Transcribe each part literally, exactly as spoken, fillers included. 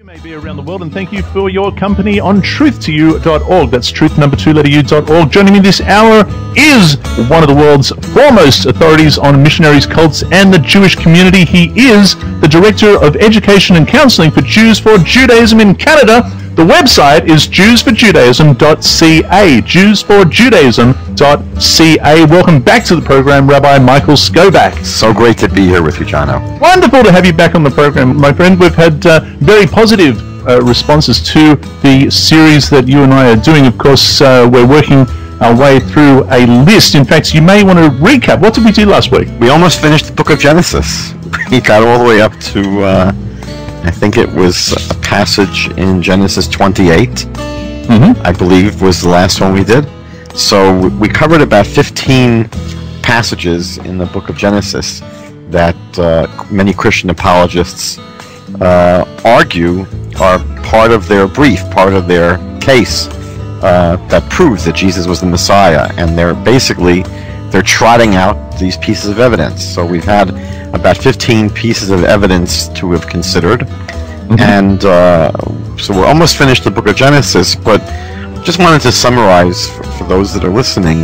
You may be around the world, and thank you for your company on truth to you dot org. That's truth number two letter u dot org. Joining me this hour is one of the world's foremost authorities on missionaries, cults, and the Jewish community. He is the Director of Education and Counseling for Jews for Judaism in Canada. The website is jews for judaism dot c a, jews for judaism dot c a. Welcome back to the program, Rabbi Michael Skobac. So great to be here with you, Jono. Wonderful to have you back on the program, my friend. We've had uh, very positive uh, responses to the series that you and I are doing. Of course, uh, we're working our way through a list. In fact, you may want to recap. What did we do last week? We almost finished the book of Genesis. We got all the way up to... Uh... I think it was a passage in Genesis twenty-eight, mm-hmm. I believe, was the last one we did. So we covered about fifteen passages in the book of Genesis that uh, many Christian apologists uh, argue are part of their brief, part of their case uh, that proves that Jesus was the Messiah. And they're basically, they're trotting out these pieces of evidence. So we've had about fifteen pieces of evidence to have considered. Mm-hmm. And uh, so we're almost finished the book of Genesis, but just wanted to summarize for, for those that are listening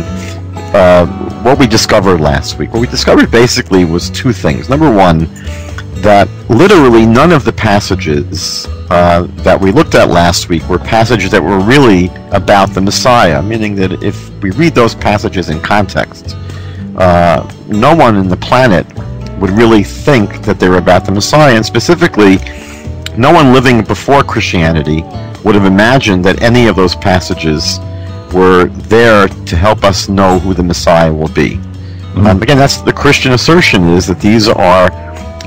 uh, what we discovered last week. What we discovered basically was two things. Number one, that literally none of the passages uh, that we looked at last week were passages that were really about the Messiah, meaning that if we read those passages in context, uh, no one on the planet would really think that they were about the Messiah. And specifically, no one living before Christianity would have imagined that any of those passages were there to help us know who the Messiah will be. Mm-hmm. um, again, that's the Christian assertion, is that these are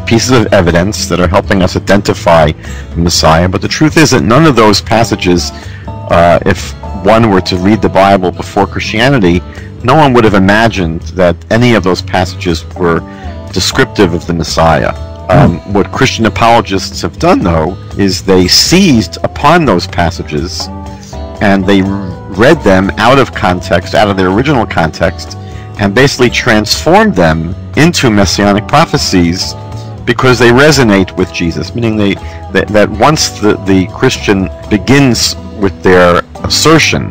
pieces of evidence that are helping us identify the Messiah. But the truth is that none of those passages, uh, if one were to read the Bible before Christianity, no one would have imagined that any of those passages were descriptive of the Messiah. Um, mm. What Christian apologists have done, though, is they seized upon those passages and they read them out of context, out of their original context, and basically transformed them into messianic prophecies because they resonate with Jesus, meaning they, that, that once the, the Christian begins with their assertion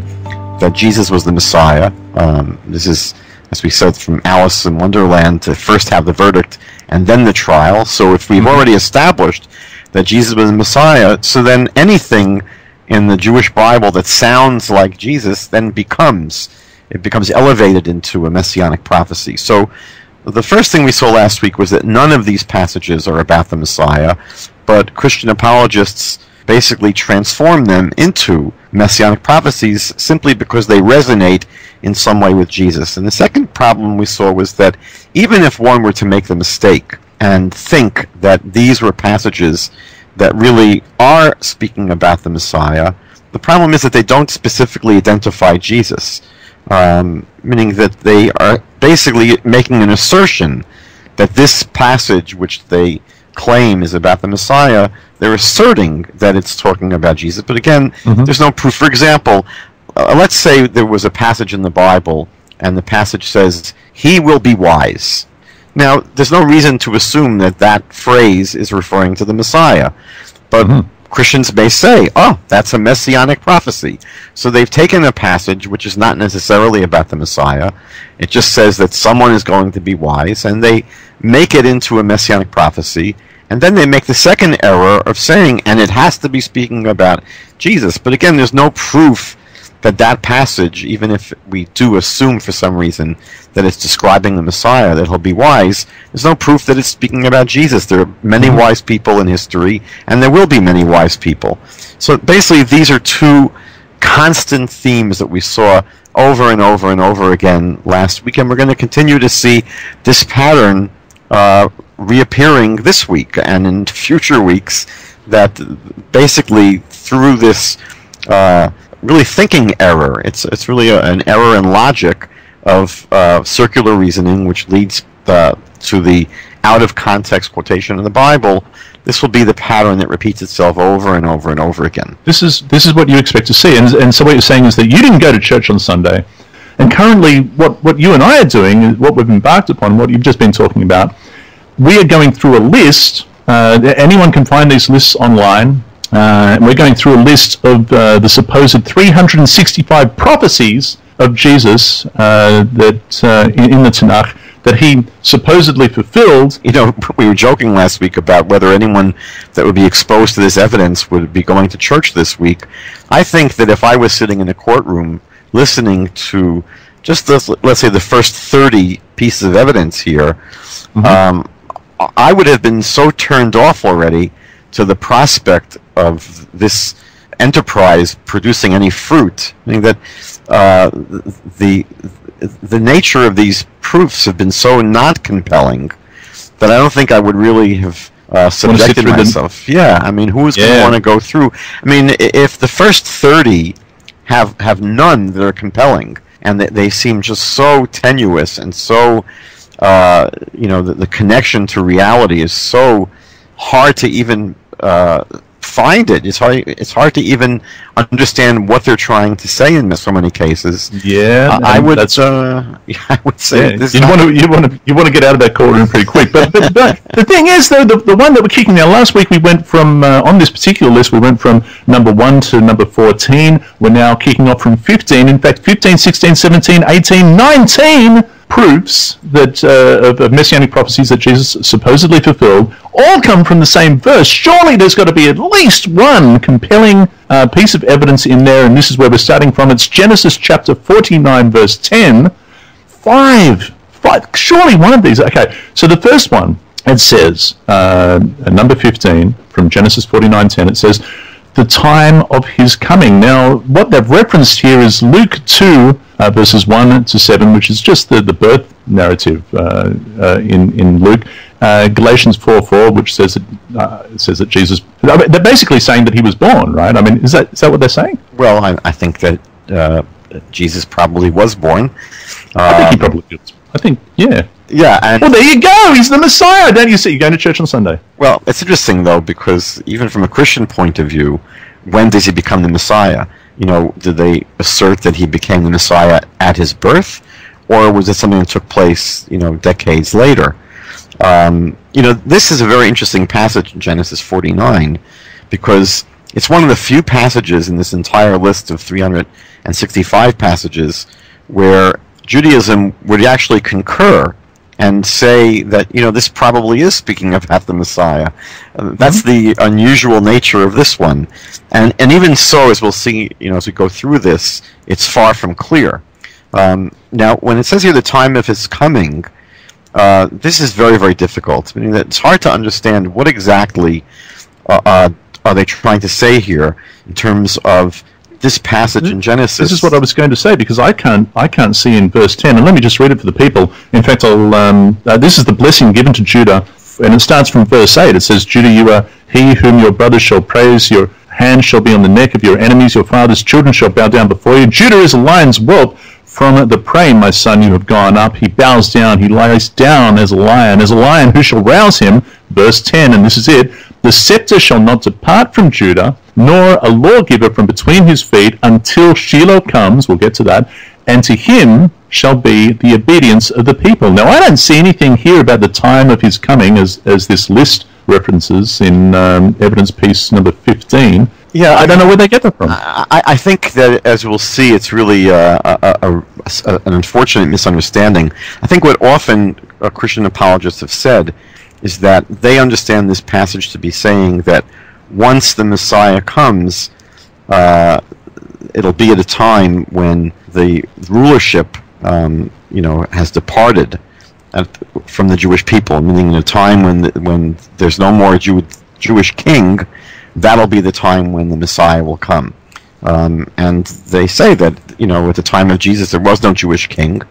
that Jesus was the Messiah, um, this is, as we said, from Alice in Wonderland, to first have the verdict and then the trial. So if we've already established that Jesus was the Messiah, so then anything in the Jewish Bible that sounds like Jesus then becomes, it becomes elevated into a messianic prophecy. So the first thing we saw last week was that none of these passages are about the Messiah, but Christian apologists basically transform them into messianic prophecies simply because they resonate in some way with Jesus. And the second problem we saw was that even if one were to make the mistake and think that these were passages that really are speaking about the Messiah, the problem is that they don't specifically identify Jesus, um, meaning that they are basically making an assertion that this passage, which they claim is about the Messiah, they're asserting that it's talking about Jesus. But again, mm-hmm. there's no proof. For example, uh, let's say there was a passage in the Bible, and the passage says, "He will be wise." Now, there's no reason to assume that that phrase is referring to the Messiah. But mm-hmm. Christians may say, oh, that's a messianic prophecy. So they've taken a passage which is not necessarily about the Messiah. It just says that someone is going to be wise, and they make it into a messianic prophecy. And then they make the second error of saying, and it has to be speaking about Jesus. But again, there's no proof that that passage, even if we do assume for some reason that it's describing the Messiah, that he'll be wise, there's no proof that it's speaking about Jesus. There are many wise people in history, and there will be many wise people. So basically, these are two constant themes that we saw over and over and over again last week, and we're going to continue to see this pattern uh, reappearing this week and in future weeks, that basically through this uh, really thinking error, it's it's really a, an error in logic of uh, circular reasoning, which leads uh, to the out-of-context quotation in the Bible. This will be the pattern that repeats itself over and over and over again. This is this is what you expect to see, and, and so what you're saying is that you didn't go to church on Sunday, and currently what, what you and I are doing, what we've embarked upon, what you've just been talking about, we are going through a list. Uh, anyone can find these lists online. Uh, and we're going through a list of uh, the supposed three hundred sixty-five prophecies of Jesus uh, that uh, in, in the Tanakh that he supposedly fulfilled. You know, we were joking last week about whether anyone that would be exposed to this evidence would be going to church this week. I think that if I was sitting in a courtroom listening to just, this, let's say, the first thirty pieces of evidence here, mm-hmm. um, I would have been so turned off already to the prospect of this enterprise producing any fruit. I think that uh, the the nature of these proofs have been so not compelling that I don't think I would really have uh, subjected myself. The... Yeah, I mean, who is yeah. going to want to go through? I mean, if the first thirty have have none that are compelling, and they, they seem just so tenuous and so, uh, you know, the, the connection to reality is so hard to even uh, find it. It's hard. It's hard to even understand what they're trying to say in so many cases. Yeah, uh, I would. That's, uh, I would say yeah, this you want to you want to you want to get out of that courtroom pretty quick. But, but, but the thing is, though, the the one that we're kicking now. Last week we went from uh, on this particular list we went from number one to number fourteen. We're now kicking off from fifteen. In fact, fifteen, sixteen, seventeen, eighteen, nineteen. Proofs that uh, of, of messianic prophecies that Jesus supposedly fulfilled all come from the same verse. Surely there's got to be at least one compelling uh, piece of evidence in there, and this is where we're starting from. It's Genesis chapter forty-nine, verse ten. Five, five. Surely one of these. Okay, so the first one, it says, uh, number fifteen from Genesis forty-nine, ten. It says, "The time of his coming." Now, what they've referenced here is Luke two, uh, verses one to seven, which is just the, the birth narrative uh, uh, in in Luke. Uh, Galatians four four, which says that uh, says that Jesus. I mean, they're basically saying that he was born, right? I mean, is that is that what they're saying? Well, I, I think that uh, Jesus probably was born. I think um, he probably was. I think, yeah. Yeah, and well, there you go. He's the Messiah. Don't you see? You're going to church on Sunday. Well, it's interesting though, because even from a Christian point of view, when does he become the Messiah? You know, did they assert that he became the Messiah at his birth, or was it something that took place, you know, decades later? Um, you know, this is a very interesting passage in Genesis forty-nine, because it's one of the few passages in this entire list of three hundred sixty-five passages where Judaism would actually concur and say that, you know, this probably is speaking about the Messiah. Uh, that's mm-hmm. the unusual nature of this one. And and even so, as we'll see, you know, as we go through this, it's far from clear. Um, now, when it says here the time of his coming, uh, this is very, very difficult. I mean, it's hard to understand what exactly uh, uh, are they trying to say here in terms of this passage in Genesis. This is what I was going to say, because I can't I can't see in verse ten. And let me just read it for the people. In fact, I'll. Um, uh, this is the blessing given to Judah, and it starts from verse eight. It says, "Judah, you are he whom your brothers shall praise. Your hand shall be on the neck of your enemies. Your father's children shall bow down before you. Judah is a lion's whelp. From the prey, my son, you have gone up. He bows down. He lies down as a lion. As a lion, who shall rouse him?" Verse ten, and this is it. "The scepter shall not depart from Judah, nor a lawgiver from between his feet, until Shiloh comes," we'll get to that, "and to him shall be the obedience of the people." Now, I don't see anything here about the time of his coming, as, as this list references in um, evidence piece number fifteen. Yeah, I don't know where they get that from. I, I think that, as we'll see, it's really uh, a, a, a, an unfortunate misunderstanding. I think what often uh, Christian apologists have said is that they understand this passage to be saying that once the Messiah comes, uh, it'll be at a time when the rulership, um, you know, has departed at, from the Jewish people, meaning at a time when the, when there's no more Jew, Jewish king, that'll be the time when the Messiah will come. Um, and they say that, you know, at the time of Jesus there was no Jewish king,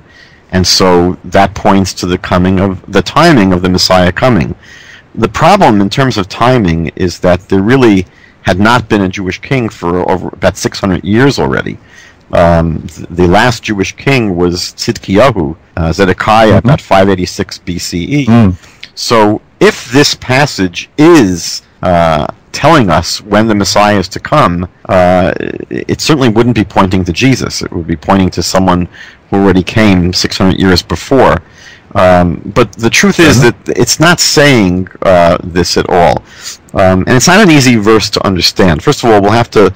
and so that points to the coming of the timing of the Messiah coming. The problem in terms of timing is that there really had not been a Jewish king for over about six hundred years already. Um, the last Jewish king was Tzidkiyahu, uh, Zedekiah, mm-hmm. about five eighty-six B C E. Mm. So if this passage is uh, telling us when the Messiah is to come, uh, it certainly wouldn't be pointing to Jesus. It would be pointing to someone who already came six hundred years before. Um, but the truth is that it's not saying uh, this at all. Um, and it's not an easy verse to understand. First of all, we'll have to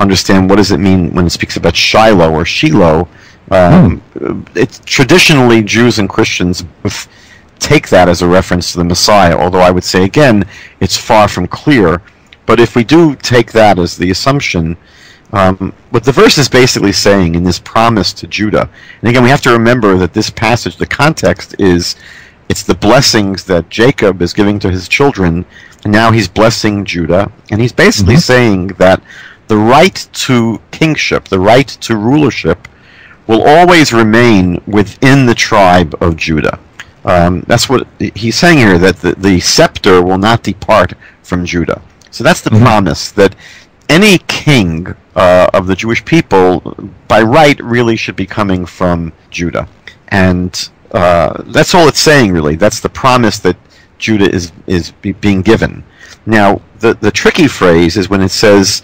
understand what does it mean when it speaks about Shiloh or Shiloh. Um, hmm. It's traditionally, Jews and Christians take that as a reference to the Messiah, although I would say, again, it's far from clear. But if we do take that as the assumption, Um, what the verse is basically saying in this promise to Judah, and again we have to remember that this passage, the context is, it's the blessings that Jacob is giving to his children, and now he's blessing Judah, and he's basically mm-hmm. saying that the right to kingship, the right to rulership, will always remain within the tribe of Judah. Um, that's what he's saying here, that the, the scepter will not depart from Judah. So that's the mm-hmm. promise, that any king uh, of the Jewish people, by right, really should be coming from Judah. And uh, that's all it's saying, really. That's the promise that Judah is, is be being given. Now, the, the tricky phrase is when it says,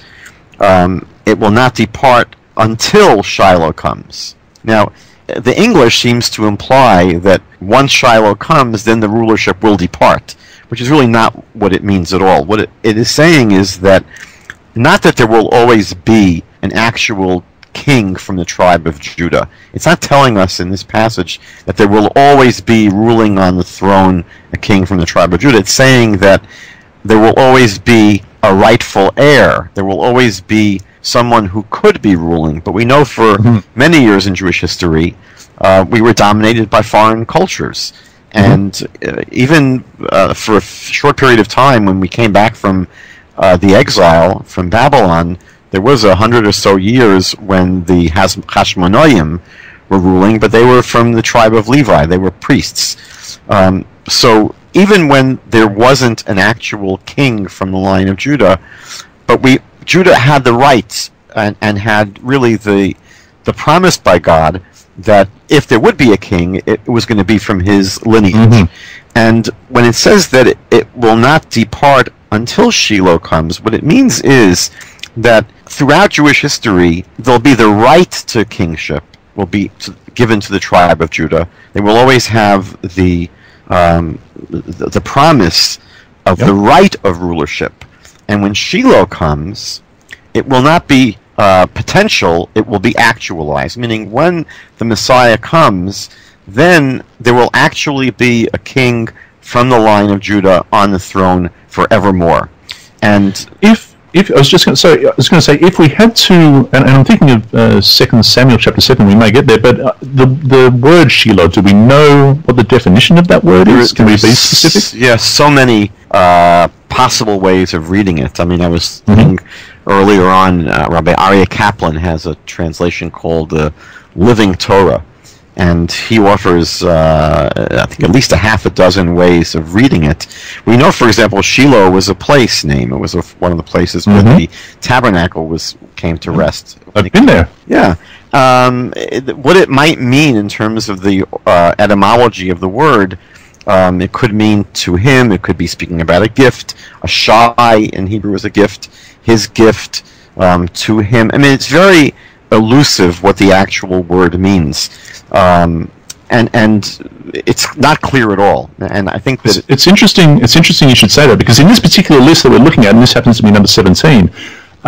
um, it will not depart until Shiloh comes. Now, the English seems to imply that once Shiloh comes, then the rulership will depart, which is really not what it means at all. What it, it is saying is that not that there will always be an actual king from the tribe of Judah. It's not telling us in this passage that there will always be ruling on the throne a king from the tribe of Judah. It's saying that there will always be a rightful heir. There will always be someone who could be ruling. But we know for mm-hmm. many years in Jewish history, uh, we were dominated by foreign cultures. Mm-hmm. And uh, even uh, for a short period of time when we came back from Uh, the exile from Babylon, there was a hundred or so years when the Hashmonoyim were ruling, but they were from the tribe of Levi. They were priests. Um, so even when there wasn't an actual king from the line of Judah, but we Judah had the rights and, and had really the the promise by God that if there would be a king, it, it was going to be from his lineage. Mm-hmm. And when it says that it, it will not depart until Shiloh comes, what it means is that throughout Jewish history, there'll be the right to kingship will be to, given to the tribe of Judah. They will always have the um, the, the promise of yep. the right of rulership. And when Shiloh comes, it will not be uh, potential, it will be actualized, meaning when the Messiah comes, then there will actually be a king from the line of Judah on the throne forevermore. And if if I was just going to say, I was going to say, if we had to, and, and I'm thinking of uh, Second Samuel chapter seven, we may get there. But uh, the the word Shiloh, do we know what the definition of that word there, is? Can we be specific? Yes, yeah, so many uh, possible ways of reading it. I mean, I was thinking mm-hmm. earlier on, uh, Rabbi Aryeh Kaplan has a translation called the uh, Living Torah. And he offers, uh, I think, at least a half a dozen ways of reading it. We know, for example, Shiloh was a place name. It was a, one of the places mm-hmm. where the tabernacle was came to rest. I've been there. Yeah. Um, it, what it might mean in terms of the uh, etymology of the word, um, it could mean to him. It could be speaking about a gift. A shai in Hebrew is a gift. His gift um, to him. I mean, it's very elusive what the actual word means, um, and and it's not clear at all. And I think that it's, it's interesting. It's interesting you should say that, because in this particular list that we're looking at, and this happens to be number seventeen,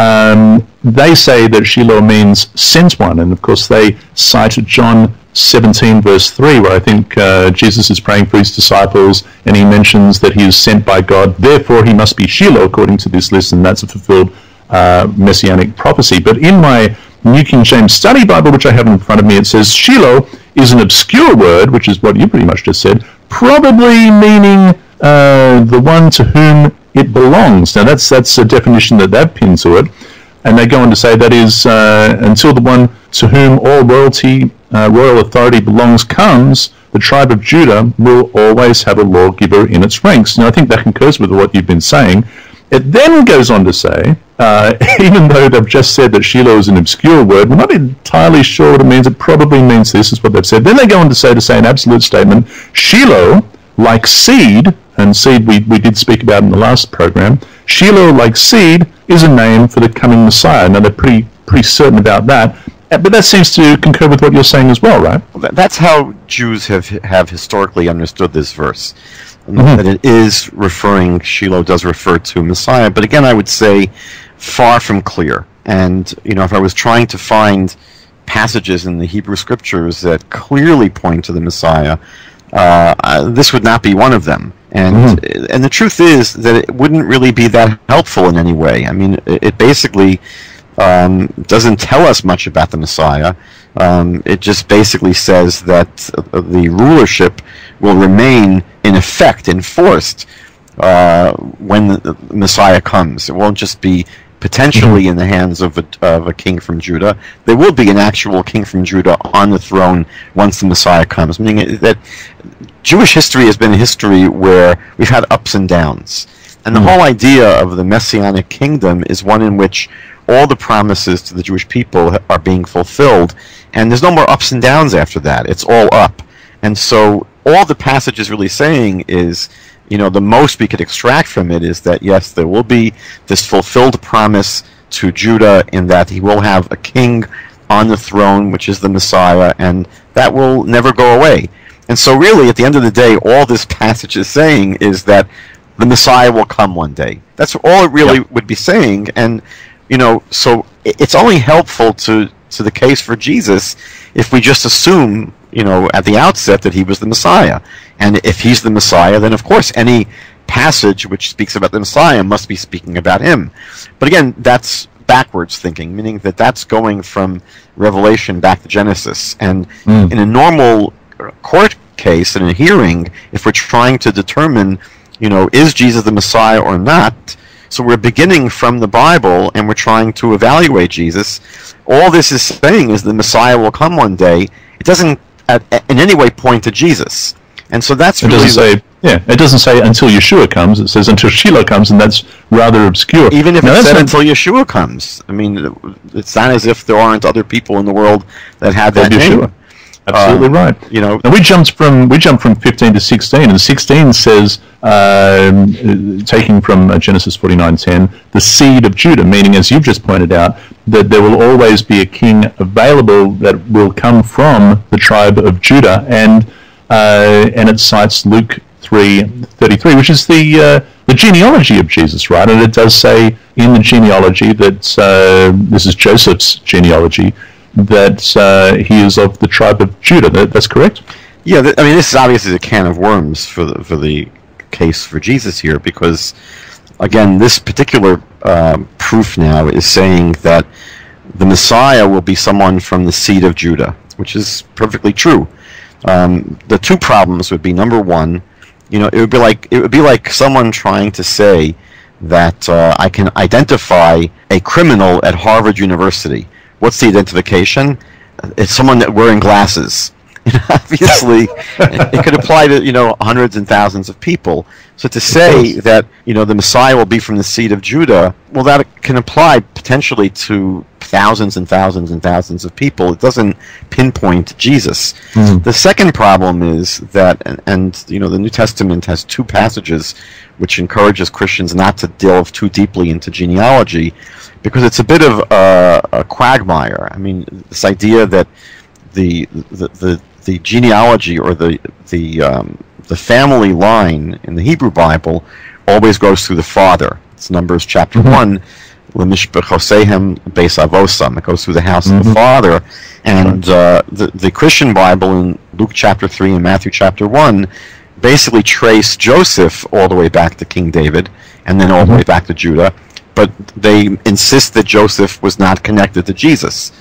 um, they say that Shiloh means sent one, and of course they cite John seventeen verse three, where I think uh, Jesus is praying for his disciples, and he mentions that he is sent by God. Therefore, he must be Shiloh according to this list, and that's a fulfilled uh, messianic prophecy. But in my New King James Study Bible, which I have in front of me, it says Shiloh is an obscure word, which is what you pretty much just said, probably meaning uh, the one to whom it belongs. Now that's that's a definition that they've pinned to it, and they go on to say that is uh, until the one to whom all royalty, uh, royal authority belongs comes, the tribe of Judah will always have a lawgiver in its ranks. Now I think that concurs with what you've been saying. It then goes on to say, uh, even though they've just said that Shiloh is an obscure word, we're not entirely sure what it means. It probably means this, is what they've said. Then they go on to say, to say an absolute statement, Shiloh, like seed, and seed we, we did speak about in the last program, Shiloh, like seed, is a name for the coming Messiah. Now, they're pretty, pretty certain about that. But that seems to concur with what you're saying as well, right? That's how Jews have have historically understood this verse. Mm-hmm. That it is referring, Shiloh does refer to Messiah, but again, I would say far from clear. And, you know, if I was trying to find passages in the Hebrew Scriptures that clearly point to the Messiah, uh, this would not be one of them. And mm-hmm. and the truth is that it wouldn't really be that helpful in any way. I mean, it basically... Um, doesn't tell us much about the Messiah. Um, it just basically says that uh, the rulership will remain in effect, enforced, uh, when the Messiah comes. It won't just be potentially in the hands of a, of a king from Judah. There will be an actual king from Judah on the throne once the Messiah comes. Meaning that Jewish history has been a history where we've had ups and downs. And the mm-hmm. whole idea of the Messianic kingdom is one in which all the promises to the Jewish people are being fulfilled, and there's no more ups and downs after that. It's all up. And so all the passage is really saying is, you know, the most we could extract from it is that, yes, there will be this fulfilled promise to Judah in that he will have a king on the throne, which is the Messiah, and that will never go away. And so really, at the end of the day, all this passage is saying is that the Messiah will come one day. That's all it really yep. would be saying. And, you know, so it's only helpful to, to the case for Jesus if we just assume, you know, at the outset that he was the Messiah. And if he's the Messiah, then of course any passage which speaks about the Messiah must be speaking about him. But again, that's backwards thinking, meaning that that's going from Revelation back to Genesis. And mm. in a normal court case, in a hearing, if we're trying to determine, you know, is Jesus the Messiah or not? So we're beginning from the Bible, and we're trying to evaluate Jesus. All this is saying is the Messiah will come one day. It doesn't at, at, in any way point to Jesus. And so that's it really... Doesn't say, yeah, it doesn't say until Yeshua comes. It says until Shiloh comes, and that's rather obscure. Even if now, it said not, until Yeshua comes. I mean, it's not as if there aren't other people in the world that have that name. Yeshua. Absolutely uh, right. You know, and we jumped from we jumped from fifteen to sixteen, and sixteen says, um, taking from Genesis forty-nine ten, the seed of Judah, meaning, as you've just pointed out, that there will always be a king available that will come from the tribe of Judah, and uh, and it cites Luke three thirty three, which is the uh, the genealogy of Jesus, right? And it does say in the genealogy that uh, this is Joseph's genealogy, that uh, he is of the tribe of Judah. That, that's correct? Yeah, th I mean, this is obviously a can of worms for the, for the case for Jesus here, because, again, this particular uh, proof now is saying that the Messiah will be someone from the seed of Judah, which is perfectly true. Um, the two problems would be, number one, you know, it would be like, it would be like someone trying to say that uh, I can identify a criminal at Harvard University. What's the identification? It's someone that wearing glasses. And obviously, it could apply to, you know, hundreds and thousands of people. So to say that, you know, the Messiah will be from the seed of Judah, well, that can apply potentially to thousands and thousands and thousands of people. It doesn't pinpoint Jesus. Mm-hmm. The second problem is that, and, and, you know, the New Testament has two passages which encourages Christians not to delve too deeply into genealogy, because it's a bit of a, a quagmire. I mean, this idea that the the, the the genealogy or the the um, the family line in the Hebrew Bible always goes through the father. It's Numbers chapter mm-hmm. one, Lemishbechosehem Beis Avosam. It goes through the house mm-hmm. of the father. And uh, the the Christian Bible in Luke chapter three and Matthew chapter one basically trace Joseph all the way back to King David, and then all mm-hmm. the way back to Judah. But they insist that Joseph was not connected to Jesus.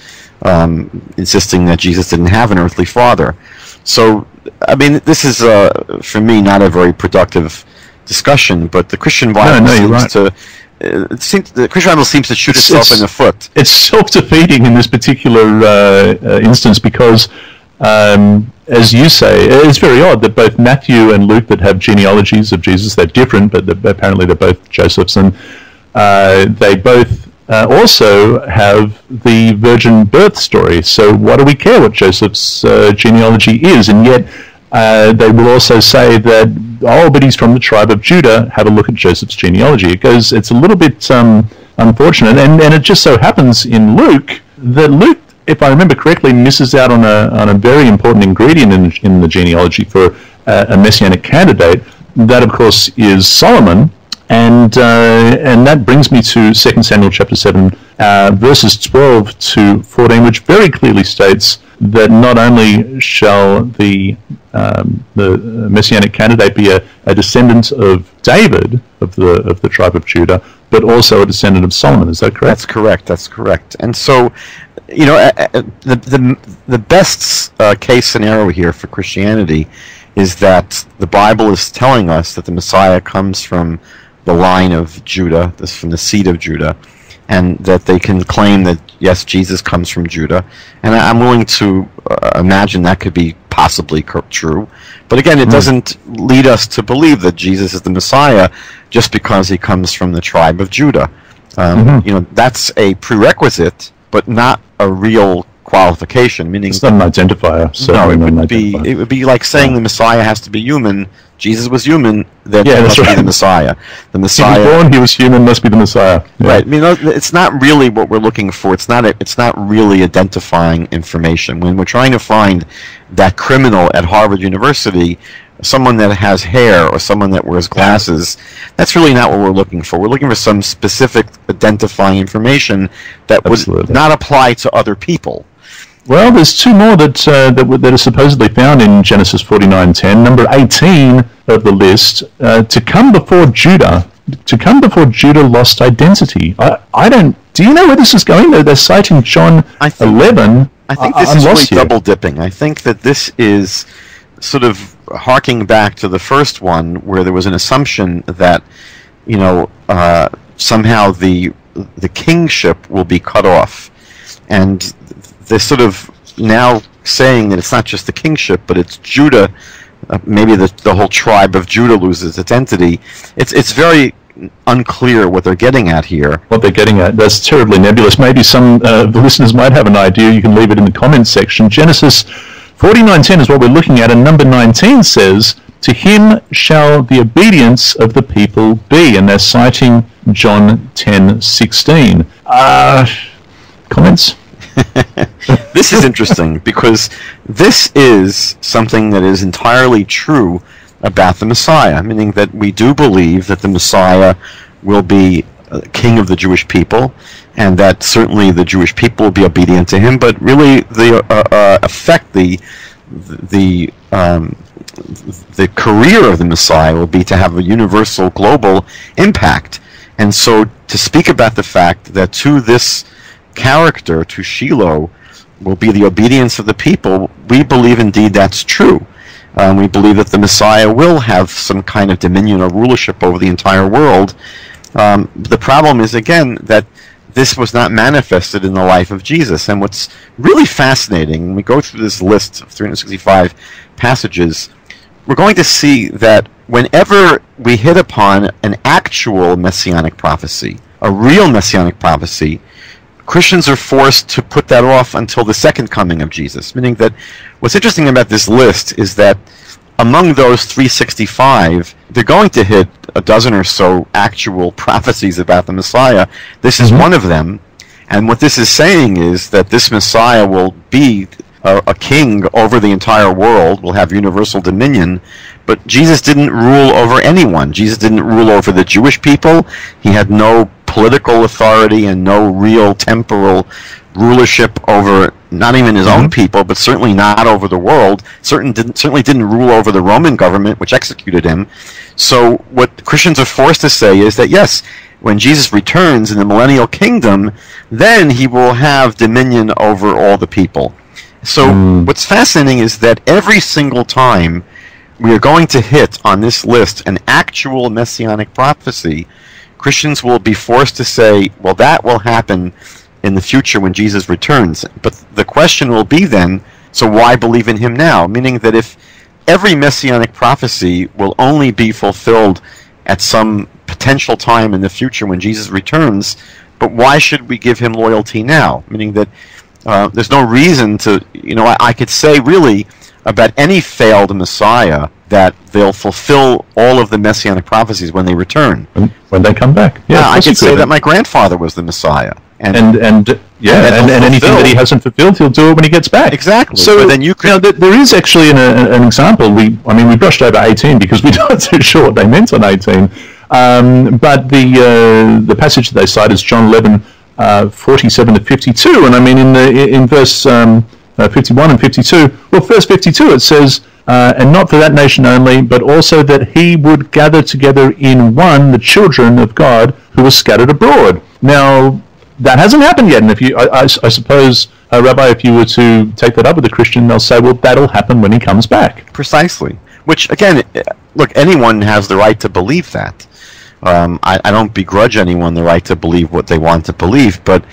Um, insisting that Jesus didn't have an earthly father. So, I mean, this is, uh, for me, not a very productive discussion, but the Christian Bible no, no, seems right. to, uh, it seems, the Christian Bible seems to shoot it's, itself it's, in the foot. It's self-defeating in this particular uh, uh, instance, because, um, as you say, it's very odd that both Matthew and Luke that have genealogies of Jesus, they're different, but they're, apparently they're both Josephs, and uh, they both Uh, also have the virgin birth story. So why do we care what Joseph's uh, genealogy is? And yet uh, they will also say that, oh, but he's from the tribe of Judah. Have a look at Joseph's genealogy. It goes, it's a little bit um, unfortunate. And, and it just so happens in Luke that Luke if I remember correctly, misses out on a, on a very important ingredient in, in the genealogy for a, a messianic candidate. That, of course, is Solomon. And uh, and that brings me to Second Samuel chapter seven, uh, verses twelve to fourteen, which very clearly states that not only shall the um, the messianic candidate be a, a descendant of David, of the of the tribe of Judah, but also a descendant of Solomon. Is that correct? That's correct. That's correct. And so, you know, the the the best uh, case scenario here for Christianity is that the Bible is telling us that the Messiah comes from the line of Judah, this from the seed of Judah, and that they can claim that, yes, Jesus comes from Judah. And I, I'm willing to uh, imagine that could be possibly true. But again, it mm. doesn't lead us to believe that Jesus is the Messiah just because he comes from the tribe of Judah. Um, mm-hmm. You know, that's a prerequisite, but not a real qualification, meaning it's not an identifier. So no, it would be it would be like saying the Messiah has to be human. Jesus was human, then yeah, he must right. be the Messiah. The Messiah. He was born, he was human, must be the Messiah. Yeah. Right. I mean, it's not really what we're looking for. It's not. A, it's not really identifying information. When we're trying to find that criminal at Harvard University, someone that has hair or someone that wears glasses, that's really not what we're looking for. We're looking for some specific identifying information that Absolutely. would not apply to other people. Well, there's two more that uh, that, that are supposedly found in Genesis forty-nine ten, number eighteen of the list. Uh, to come before Judah, to come before Judah lost identity. I I don't. Do you know where this is going? They're, they're citing John I think, eleven. I think this I, is really here. double dipping. I think that this is sort of harking back to the first one, where there was an assumption that, you know, uh, somehow the the kingship will be cut off, and they're sort of now saying that it's not just the kingship, but it's Judah. Uh, maybe the the whole tribe of Judah loses its entity. It's it's very unclear what they're getting at here. What they're getting at, that's terribly nebulous. Maybe some uh, the listeners might have an idea. You can leave it in the comments section. Genesis forty-nine ten is what we're looking at, and number nineteen says, "To him shall the obedience of the people be," and they're citing John ten sixteen. Uh, comments? This is interesting, because this is something that is entirely true about the Messiah, meaning that we do believe that the Messiah will be uh, king of the Jewish people, and that certainly the Jewish people will be obedient to him. But really, the uh, uh, effect, the the um, the career of the Messiah will be to have a universal, global impact. And so, to speak about the fact that to this character, to Shiloh, will be the obedience of the people, we believe indeed that's true. Um, we believe that the Messiah will have some kind of dominion or rulership over the entire world. Um, the problem is, again, that this was not manifested in the life of Jesus. And what's really fascinating, when we go through this list of three hundred sixty-five passages, we're going to see that whenever we hit upon an actual messianic prophecy, a real messianic prophecy, Christians are forced to put that off until the second coming of Jesus. Meaning that what's interesting about this list is that among those three hundred sixty-five, they're going to hit a dozen or so actual prophecies about the Messiah. This is one of them. And what this is saying is that this Messiah will be a, a king over the entire world, will have universal dominion. But Jesus didn't rule over anyone. Jesus didn't rule over the Jewish people. He had no political authority and no real temporal rulership over not even his own people, but certainly not over the world. Certain didn't, certainly didn't rule over the Roman government, which executed him. So what Christians are forced to say is that, yes, when Jesus returns in the millennial kingdom, then he will have dominion over all the people. So mm. what's fascinating is that every single time we are going to hit on this list an actual messianic prophecy, Christians will be forced to say, well, that will happen in the future when Jesus returns. But the question will be then, so why believe in him now? Meaning that if every messianic prophecy will only be fulfilled at some potential time in the future when Jesus returns, but why should we give him loyalty now? Meaning that uh, there's no reason to, you know, I, I could say really about any failed Messiah that they'll fulfill all of the messianic prophecies when they return. When they come back. Yeah, yeah I could say that my grandfather was the Messiah. And and, and yeah, and, and, and anything that he hasn't fulfilled, he'll do it when he gets back. Exactly. So but then you, could, you know, th there is actually an, a, an example. We, I mean, we brushed over eighteen because we're not too sure what they meant on eighteen. Um, but the uh, the passage that they cite is John eleven uh, forty-seven to fifty-two, and I mean in the in verse um, uh, fifty-one and fifty-two. Well, verse fifty-two it says. Uh, and not for that nation only, but also that he would gather together in one the children of God who were scattered abroad. Now, that hasn't happened yet. And if you, I, I, I suppose, uh, Rabbi, if you were to take that up with a Christian, they'll say, well, that'll happen when he comes back. Precisely. Which, again, look, anyone has the right to believe that. Um, I, I don't begrudge anyone the right to believe what they want to believe, but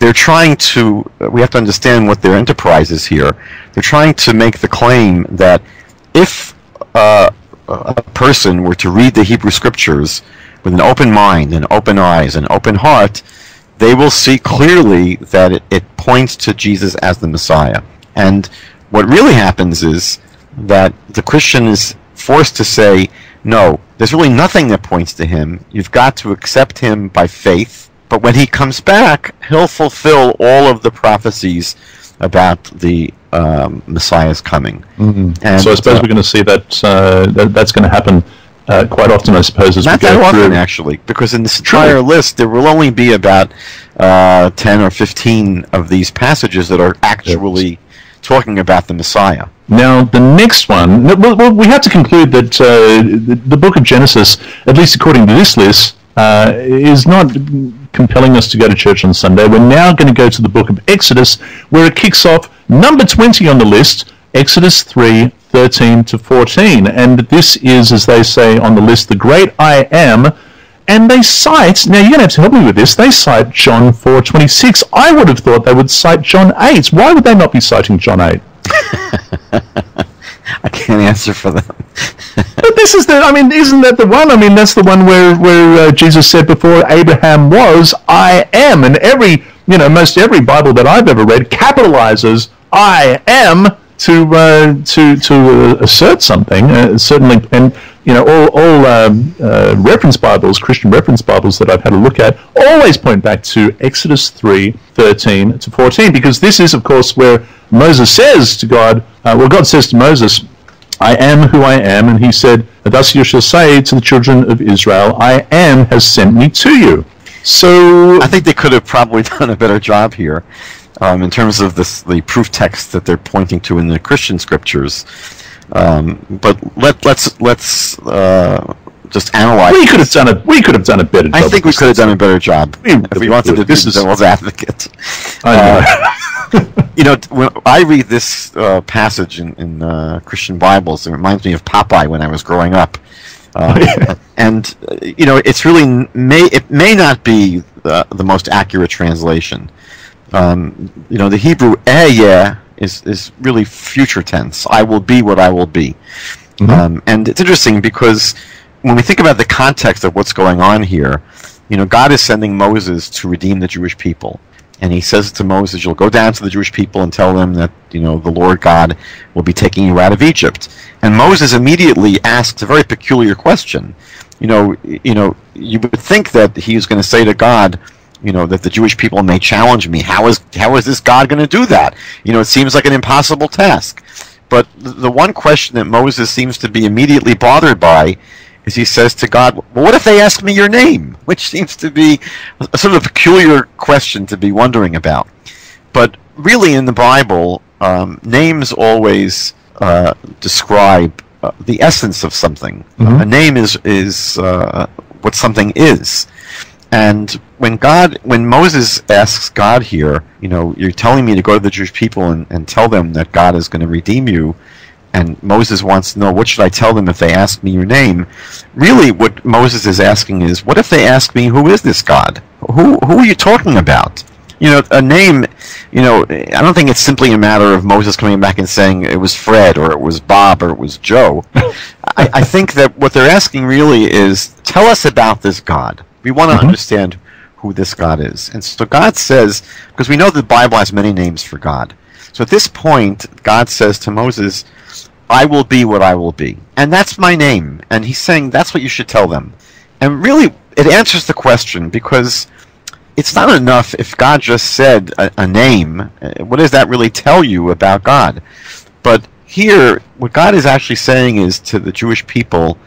they're trying to, we have to understand what their enterprise is here. They're trying to make the claim that if uh, a person were to read the Hebrew Scriptures with an open mind and open eyes and open heart, they will see clearly that it, it points to Jesus as the Messiah. And what really happens is that the Christian is forced to say, no, there's really nothing that points to him. You've got to accept him by faith. But when he comes back, he'll fulfill all of the prophecies about the um, Messiah's coming. Mm-hmm. And so I suppose uh, we're going to see that, uh, that that's going to happen uh, quite often, I suppose. As not we go that often, through. Actually, because in this entire True. list, there will only be about uh, ten or fifteen of these passages that are actually yes. talking about the Messiah. Now, the next one, well, we have to conclude that uh, the book of Genesis, at least according to this list, Uh, is not compelling us to go to church on Sunday. We're now going to go to the book of Exodus, where it kicks off number twenty on the list, Exodus three, thirteen to fourteen. And this is, as they say on the list, the great I am. And they cite, now you're going to have to help me with this, they cite John four twenty-six. I would have thought they would cite John eight. Why would they not be citing John eight? I can't answer for them. But this is the, I mean, isn't that the one? I mean, that's the one where, where uh, Jesus said before Abraham was, I am. And every, you know, most every Bible that I've ever read capitalizes I am to uh, to to uh, assert something, uh, certainly. And, you know, all, all um, uh, reference Bibles, Christian reference Bibles that I've had a look at, always point back to Exodus three, thirteen to fourteen, because this is, of course, where Moses says to God, uh, well, God says to Moses, I am who I am, and he said, thus you shall say to the children of Israel, I am has sent me to you. So I think they could have probably done a better job here um, in terms of this, the proof text that they're pointing to in the Christian scriptures. Um, but let, let's let's uh, just analyze. We could have done a we could have done a better job. I think we could have done a better job we if we wanted to. This is devil's advocate. I know. Uh, You know, when I read this uh, passage in, in uh, Christian Bibles, it reminds me of Popeye when I was growing up. Uh, yeah. And, uh, you know, it's really, may, it may not be the, the most accurate translation. Um, you know, the Hebrew "ayeh" is, is really future tense. I will be what I will be. Mm-hmm. um, and it's interesting because when we think about the context of what's going on here, you know, God is sending Moses to redeem the Jewish people. And he says to Moses, you'll go down to the Jewish people and tell them that, you know, the Lord God will be taking you out of Egypt. And Moses immediately asks a very peculiar question. You know, you know, you would think that he's going to say to God, you know, that the Jewish people may challenge me. How is, how is this God going to do that? You know, it seems like an impossible task. But the one question that Moses seems to be immediately bothered by is he says to God, well, what if they ask me your name? Which seems to be a sort of peculiar question to be wondering about. But really in the Bible, um, names always uh, describe uh, the essence of something. Mm-hmm. A name is, is uh, what something is. And when God, when Moses asks God here, you know, you're telling me to go to the Jewish people and, and tell them that God is going to redeem you, and Moses wants to know, what should I tell them if they ask me your name? Really, what Moses is asking is, what if they ask me, who is this God? Who, who are you talking about? You know, a name, you know, I don't think it's simply a matter of Moses coming back and saying it was Fred or it was Bob or it was Joe. I, I think that what they're asking really is, tell us about this God. We want to mm-hmm. understand who this God is. And so God says, because we know the Bible has many names for God. So at this point, God says to Moses, I will be what I will be. And that's my name. And he's saying that's what you should tell them. And really, it answers the question because it's not enough if God just said a, a name. What does that really tell you about God? But here, what God is actually saying is to the Jewish people,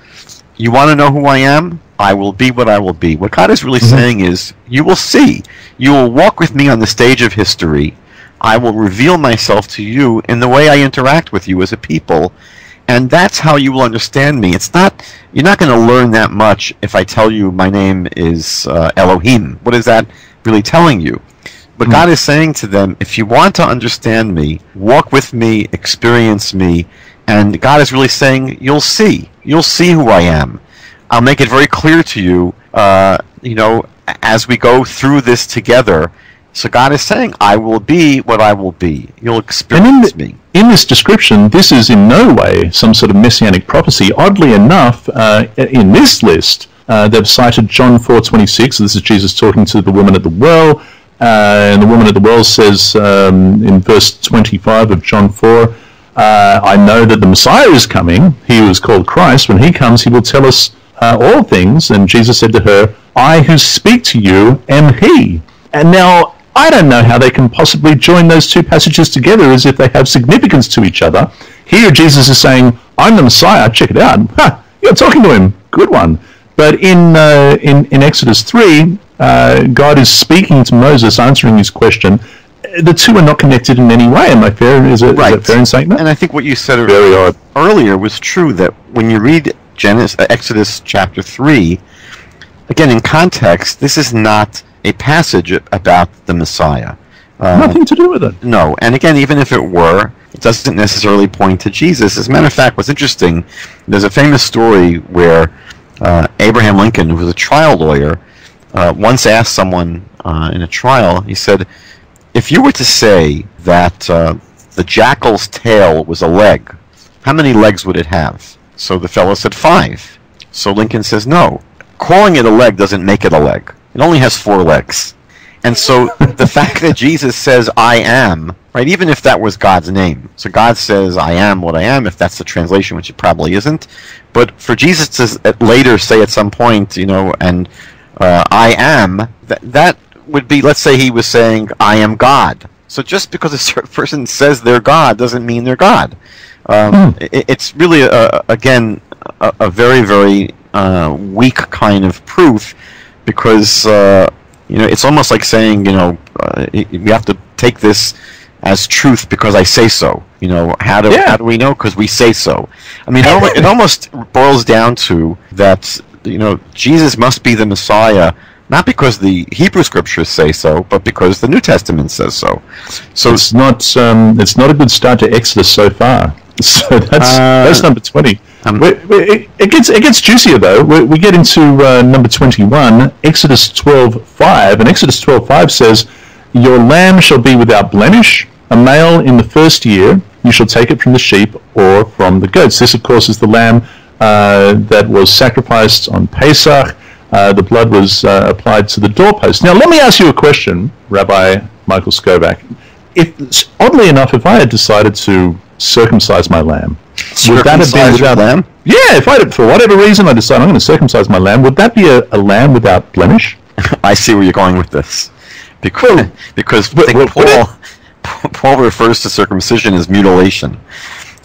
you want to know who I am? I will be what I will be. What God is really mm-hmm. saying is, you will see. You will walk with me on the stage of history. I will reveal myself to you in the way I interact with you as a people. And that's how you will understand me. It's not, you're not going to learn that much if I tell you my name is uh, Elohim. What is that really telling you? But mm-hmm. God is saying to them, if you want to understand me, walk with me, experience me. And God is really saying, you'll see. You'll see who I am. I'll make it very clear to you, uh, you know, as we go through this together. So God is saying, I will be what I will be. You'll experience and in the, me. In this description, this is in no way some sort of messianic prophecy. Oddly enough, uh, in this list, uh, they've cited John four twenty-six. This is Jesus talking to the woman at the well. Uh, and the woman at the well says um, in verse twenty-five of John four, uh, I know that the Messiah is coming. He who is called Christ. When he comes, he will tell us uh, all things. And Jesus said to her, I who speak to you am he. And now, I don't know how they can possibly join those two passages together as if they have significance to each other. Here Jesus is saying, I'm the Messiah, check it out. Ha, you're talking to him, good one. But in uh, in, in Exodus three, uh, God is speaking to Moses, answering his question. The two are not connected in any way. Am I fair? Is it, right. Is it fair in saying that? And I think what you said earlier, earlier was true, that when you read Genesis, uh, Exodus chapter three, again, in context, this is not a passage about the Messiah. Uh, Nothing to do with it. No, and again, even if it were, it doesn't necessarily point to Jesus. As a matter of fact, what's interesting, there's a famous story where uh, Abraham Lincoln, who was a trial lawyer, uh, once asked someone uh, in a trial, he said, if you were to say that uh, the jackal's tail was a leg, how many legs would it have? So the fellow said five. So Lincoln says, no, calling it a leg doesn't make it a leg. It only has four legs. And so the fact that Jesus says, I am, right, even if that was God's name. So God says, I am what I am, if that's the translation, which it probably isn't. But for Jesus to later say at some point, you know, and uh, I am, that, that would be, let's say he was saying, I am God. So just because a certain person says they're God doesn't mean they're God. Um, hmm. it, it's really, a, again, a, a very, very uh, weak kind of proof. Because, uh, you know, it's almost like saying, you know, uh, we have to take this as truth because I say so. You know, how do, yeah. how do we know? Because we say so. I mean, it almost boils down to that, you know, Jesus must be the Messiah, not because the Hebrew Scriptures say so, but because the New Testament says so. So it's not, um, it's not a good start to Exodus so far. So that's, uh, that's number twenty. Um, we, we, it gets it gets juicier though. We, we get into uh, number twenty-one, Exodus twelve five, and Exodus twelve five says, "Your lamb shall be without blemish, a male in the first year. You shall take it from the sheep or from the goats." This, of course, is the lamb uh, that was sacrificed on Pesach. Uh, the blood was uh, applied to the doorpost. Now, let me ask you a question, Rabbi Michael Skobac. If oddly enough, if I had decided to circumcise my lamb, would that have been without lamb? Yeah, if I did, for whatever reason I decide I'm going to circumcise my lamb, would that be a, a lamb without blemish? I see where you're going with this, because well, because well, well, Paul Paul refers to circumcision as mutilation.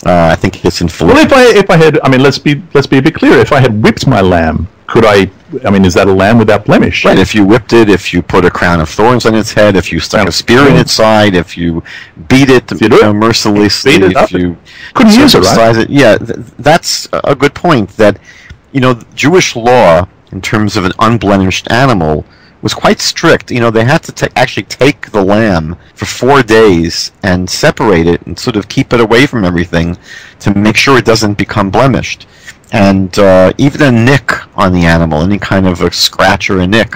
Uh, I think it's in Philippians. Well, if I if I had, I mean, let's be let's be a bit clear. If I had whipped my lamb, could I? I mean, is that a lamb without blemish? Right. If you whipped it, if you put a crown of thorns on its head, if you stuck a spear in its side, if you beat it, you know, mercilessly, beat it if you couldn't use it, right? It, yeah, th that's a good point. That, you know, Jewish law in terms of an unblemished animal was quite strict. You know, they had to ta actually take the lamb for four days and separate it and sort of keep it away from everything to make sure it doesn't become blemished. And uh, even a nick on the animal, any kind of a scratch or a nick,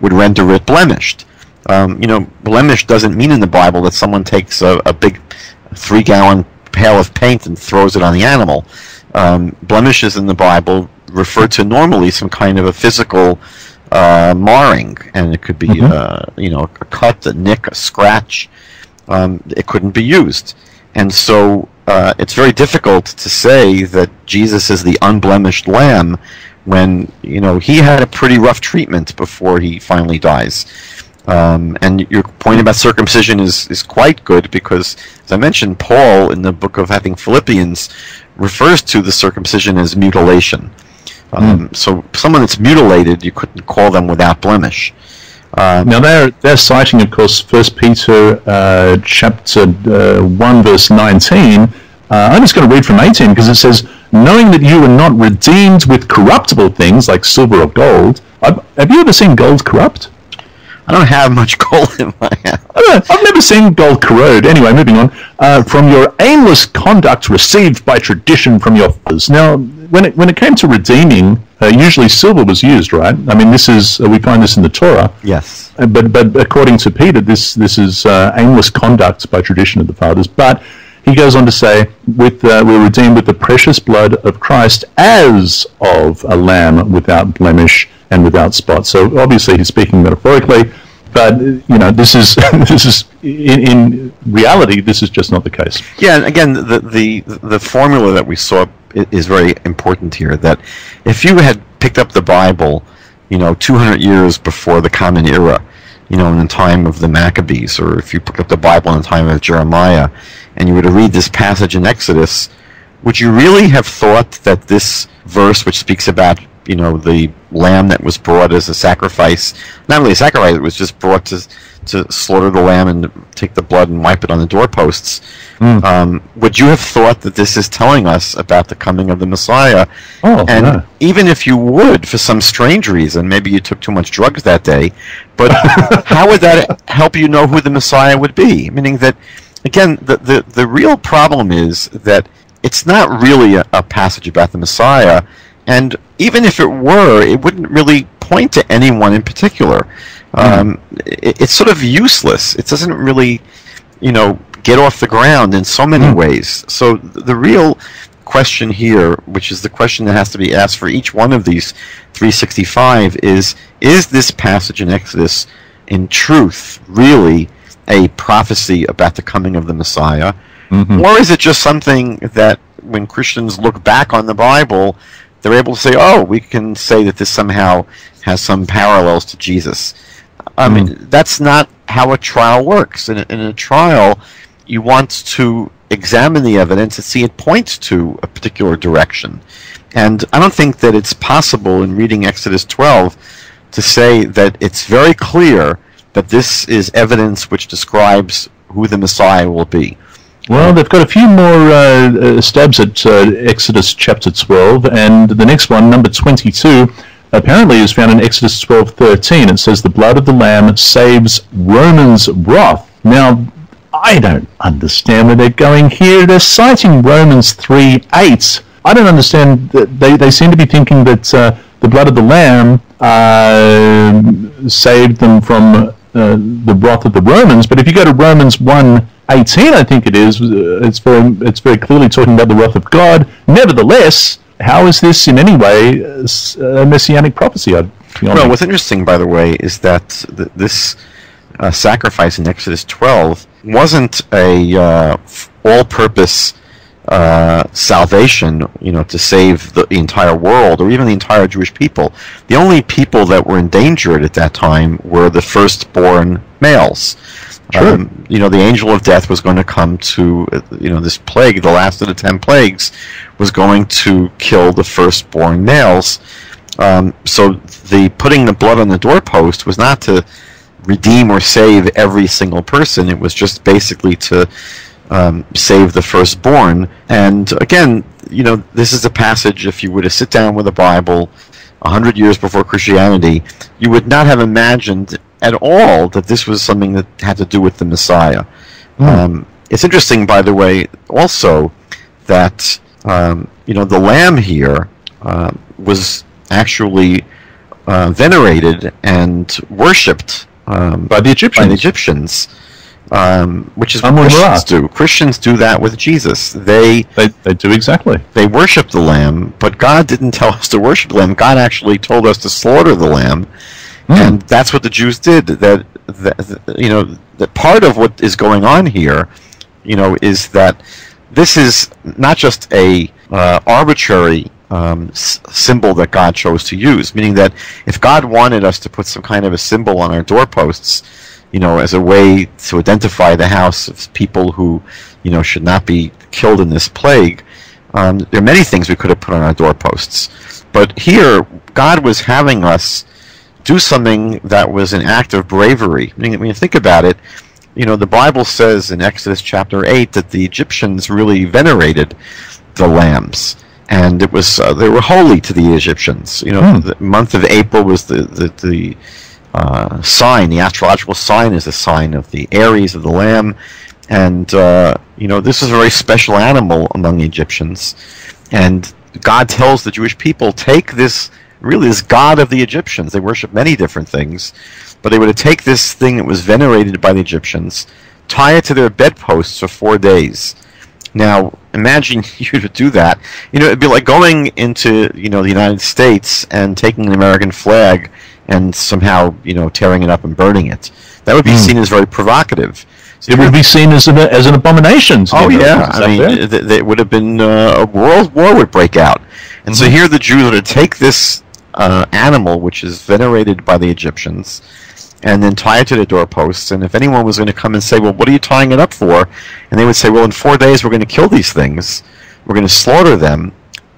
would render it blemished. Um, you know, blemish doesn't mean in the Bible that someone takes a, a big three-gallon pail of paint and throws it on the animal. Um, blemishes in the Bible refer to normally some kind of a physical Uh, marring, and it could be, mm-hmm. uh, you know, a cut, a nick, a scratch. Um, it couldn't be used. And so uh, it's very difficult to say that Jesus is the unblemished lamb when, you know, he had a pretty rough treatment before he finally dies. Um, and your point about circumcision is, is quite good, because, as I mentioned, Paul, in the book of, I think, Philippians, refers to the circumcision as mutilation. Um, mm. So someone that's mutilated, you couldn't call them without blemish. Um, now they're, they're citing, of course, First Peter uh, chapter uh, one, verse nineteen. Uh, I'm just going to read from eighteen, because it says, knowing that you were not redeemed with corruptible things like silver or gold. I've, have you ever seen gold corrupt? I don't have much gold in my house. I've never seen gold corrode. Anyway, moving on. Uh, from your aimless conduct received by tradition from your fathers. Now, when it, when it came to redeeming, uh, usually silver was used, right? I mean, this is, uh, we find this in the Torah. Yes. Uh, but, but according to Peter, this, this is uh, aimless conduct by tradition of the fathers. But he goes on to say, "With uh, we're redeemed with the precious blood of Christ as of a lamb without blemish and without spot." So obviously he's speaking metaphorically, but you know, this is this is in, in reality this is just not the case. Yeah, and again, the the the formula that we saw is very important here. That if you had picked up the Bible, you know, two hundred years before the Common Era, you know, in the time of the Maccabees, or if you picked up the Bible in the time of Jeremiah, and you were to read this passage in Exodus, would you really have thought that this verse, which speaks about, you know, the lamb that was brought as a sacrifice, not really a sacrifice, it was just brought to to slaughter the lamb and take the blood and wipe it on the doorposts. Mm. Um, would you have thought that this is telling us about the coming of the Messiah? Oh, and yeah. Even if you would, for some strange reason, maybe you took too much drugs that day, but how would that help you know who the Messiah would be? Meaning that, again, the, the, the real problem is that it's not really a, a passage about the Messiah, and even if it were, it wouldn't really point to anyone in particular. Um, mm. it, it's sort of useless. It doesn't really, you know, get off the ground in so many mm. ways. So the real question here, which is the question that has to be asked for each one of these three sixty-five, is, is this passage in Exodus in truth really a prophecy about the coming of the Messiah? Mm-hmm. Or is it just something that when Christians look back on the Bible, they're able to say, oh, we can say that this somehow has some parallels to Jesus? I mm-hmm. mean, that's not how a trial works. In a, in a trial, you want to examine the evidence and see it points to a particular direction. And I don't think that it's possible in reading Exodus twelve to say that it's very clear that this is evidence which describes who the Messiah will be. Well, they've got a few more uh, stabs at uh, Exodus chapter twelve, and the next one, number twenty-two, apparently is found in Exodus twelve thirteen. It says, the blood of the lamb saves Romans' wrath. Now, I don't understand where they're going here. They're citing Romans three eight. I don't understand. They, they seem to be thinking that uh, the blood of the lamb uh, saved them from Uh, the wrath of the Romans, but if you go to Romans one eighteen, I think it is, it's very, it's very clearly talking about the wrath of God. Nevertheless, how is this in any way a messianic prophecy? I'd be honest. Well, what's interesting, by the way, is that th this uh, sacrifice in Exodus twelve wasn't a uh, all-purpose uh, salvation, you know, to save the, the entire world or even the entire Jewish people. The only people that were endangered at that time were the firstborn males. True. Um, you know, the angel of death was going to come to, you know, this plague, the last of the ten plagues, was going to kill the firstborn males. Um, so the putting the blood on the doorpost was not to redeem or save every single person. It was just basically to Um, save the firstborn. And again, you know, this is a passage, if you were to sit down with a Bible a hundred years before Christianity, you would not have imagined at all that this was something that had to do with the Messiah. Mm. Um, it's interesting, by the way, also that, um, you know, the lamb here uh, was actually uh, venerated and worshipped um, by the Egyptians. By the Egyptians. Um, which is what Christians do. Christians do that with Jesus. They, they they do exactly. They worship the lamb, but God didn't tell us to worship the lamb. God actually told us to slaughter the lamb, mm. and that's what the Jews did. That, that you know, that part of what is going on here, you know, is that this is not just a uh, arbitrary um, s symbol that God chose to use, meaning that if God wanted us to put some kind of a symbol on our doorposts, you know, as a way to identify the house of people who, you know, should not be killed in this plague, um, there are many things we could have put on our doorposts. But here, God was having us do something that was an act of bravery. I mean, when you think about it, you know, the Bible says in Exodus chapter eight that the Egyptians really venerated the lambs, and it was uh, they were holy to the Egyptians. You know, mm. the month of April was the the, the uh, sign, the astrological sign is the sign of the Aries, of the lamb, and uh, you know, this is a very special animal among the Egyptians, and God tells the Jewish people, take this. Really, this God of the Egyptians. They worship many different things, but they were to take this thing that was venerated by the Egyptians, tie it to their bedposts for four days. Now, imagine you to do that. You know, it'd be like going into, you know, the United States and taking an American flag and somehow, you know, tearing it up and burning it. That would be mm. seen as very provocative. So it would be seen as an, as an abomination. Oh, yeah. I mean, it th th would have been uh, a world war would break out. And so here the Jews are to take this Uh, animal which is venerated by the Egyptians and then tie it to the doorposts, and if anyone was going to come and say, well, what are you tying it up for, and they would say, well, in four days we're going to kill these things, we're going to slaughter them,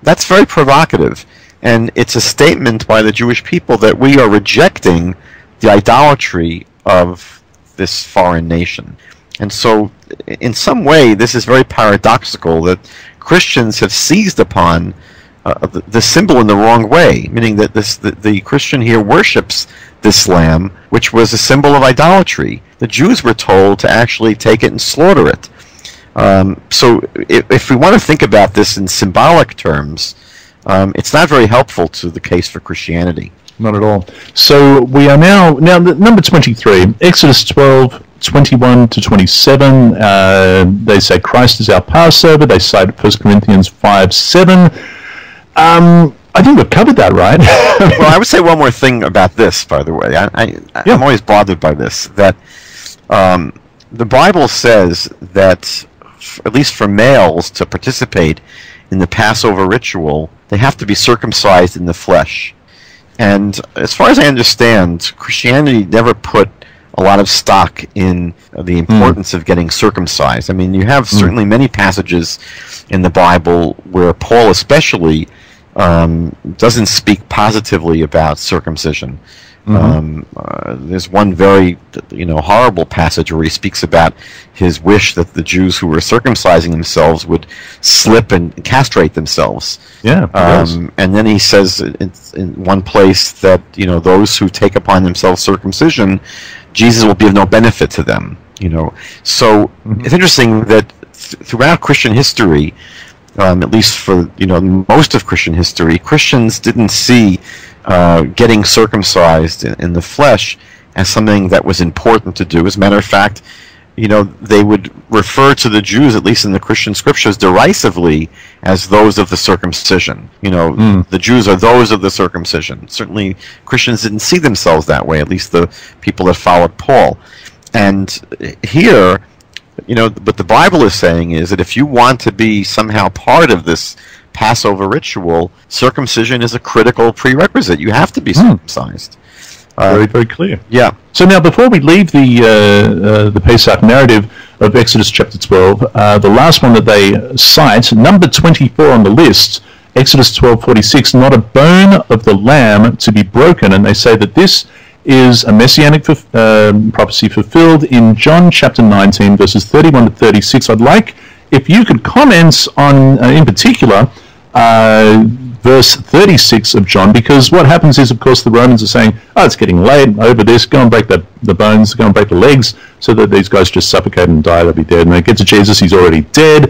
that's very provocative, and it's a statement by the Jewish people that we are rejecting the idolatry of this foreign nation. And so in some way this is very paradoxical, that Christians have seized upon Uh, the, the symbol in the wrong way, meaning that this the, the Christian here worships this lamb, which was a symbol of idolatry. The Jews were told to actually take it and slaughter it. Um, so if, if we want to think about this in symbolic terms, um, it's not very helpful to the case for Christianity. Not at all. So we are now, now number twenty-three, Exodus twelve, twenty-one to twenty-seven. Uh, they say Christ is our Passover. They cite First Corinthians five, seven. Um, I think we've covered that, right? Well, I would say one more thing about this, by the way. I, I, yeah. I'm always bothered by this, that um, the Bible says that, f at least for males to participate in the Passover ritual, they have to be circumcised in the flesh. And as far as I understand, Christianity never put a lot of stock in the importance mm. of getting circumcised. I mean, you have mm. certainly many passages in the Bible where Paul especially um, doesn't speak positively about circumcision. Mm-hmm. um, uh, there's one very, you know, horrible passage where he speaks about his wish that the Jews who were circumcising themselves would slip and castrate themselves. Yeah. Um, and then he says in, in one place that, you know, those who take upon themselves circumcision, Jesus will be of no benefit to them. You know, so mm-hmm. it's interesting that th throughout Christian history, um, at least for, you know, most of Christian history, Christians didn't see Uh, getting circumcised in, in the flesh as something that was important to do. As a matter of fact, you know, they would refer to the Jews, at least in the Christian scriptures, derisively as those of the circumcision. You know, mm. the Jews are those of the circumcision. Certainly Christians didn't see themselves that way, at least the people that followed Paul. And here, you know, what the Bible is saying is that if you want to be somehow part of this Passover ritual, circumcision is a critical prerequisite. You have to be circumcised. Mm. Very, very clear. Yeah. So now, before we leave the uh, uh, the Pesach narrative of Exodus chapter twelve, uh, the last one that they cite, number twenty-four on the list, Exodus twelve forty-six. Not a bone of the lamb to be broken, and they say that this is a messianic uh, prophecy fulfilled in John chapter nineteen, verses thirty-one to thirty-six. I'd like if you could comment on, uh, in particular, uh, verse thirty-six of John, because what happens is, of course, the Romans are saying, oh, it's getting late, over this, go and break the, the bones, go and break the legs, so that these guys just suffocate and die, they'll be dead. And they get to Jesus, he's already dead,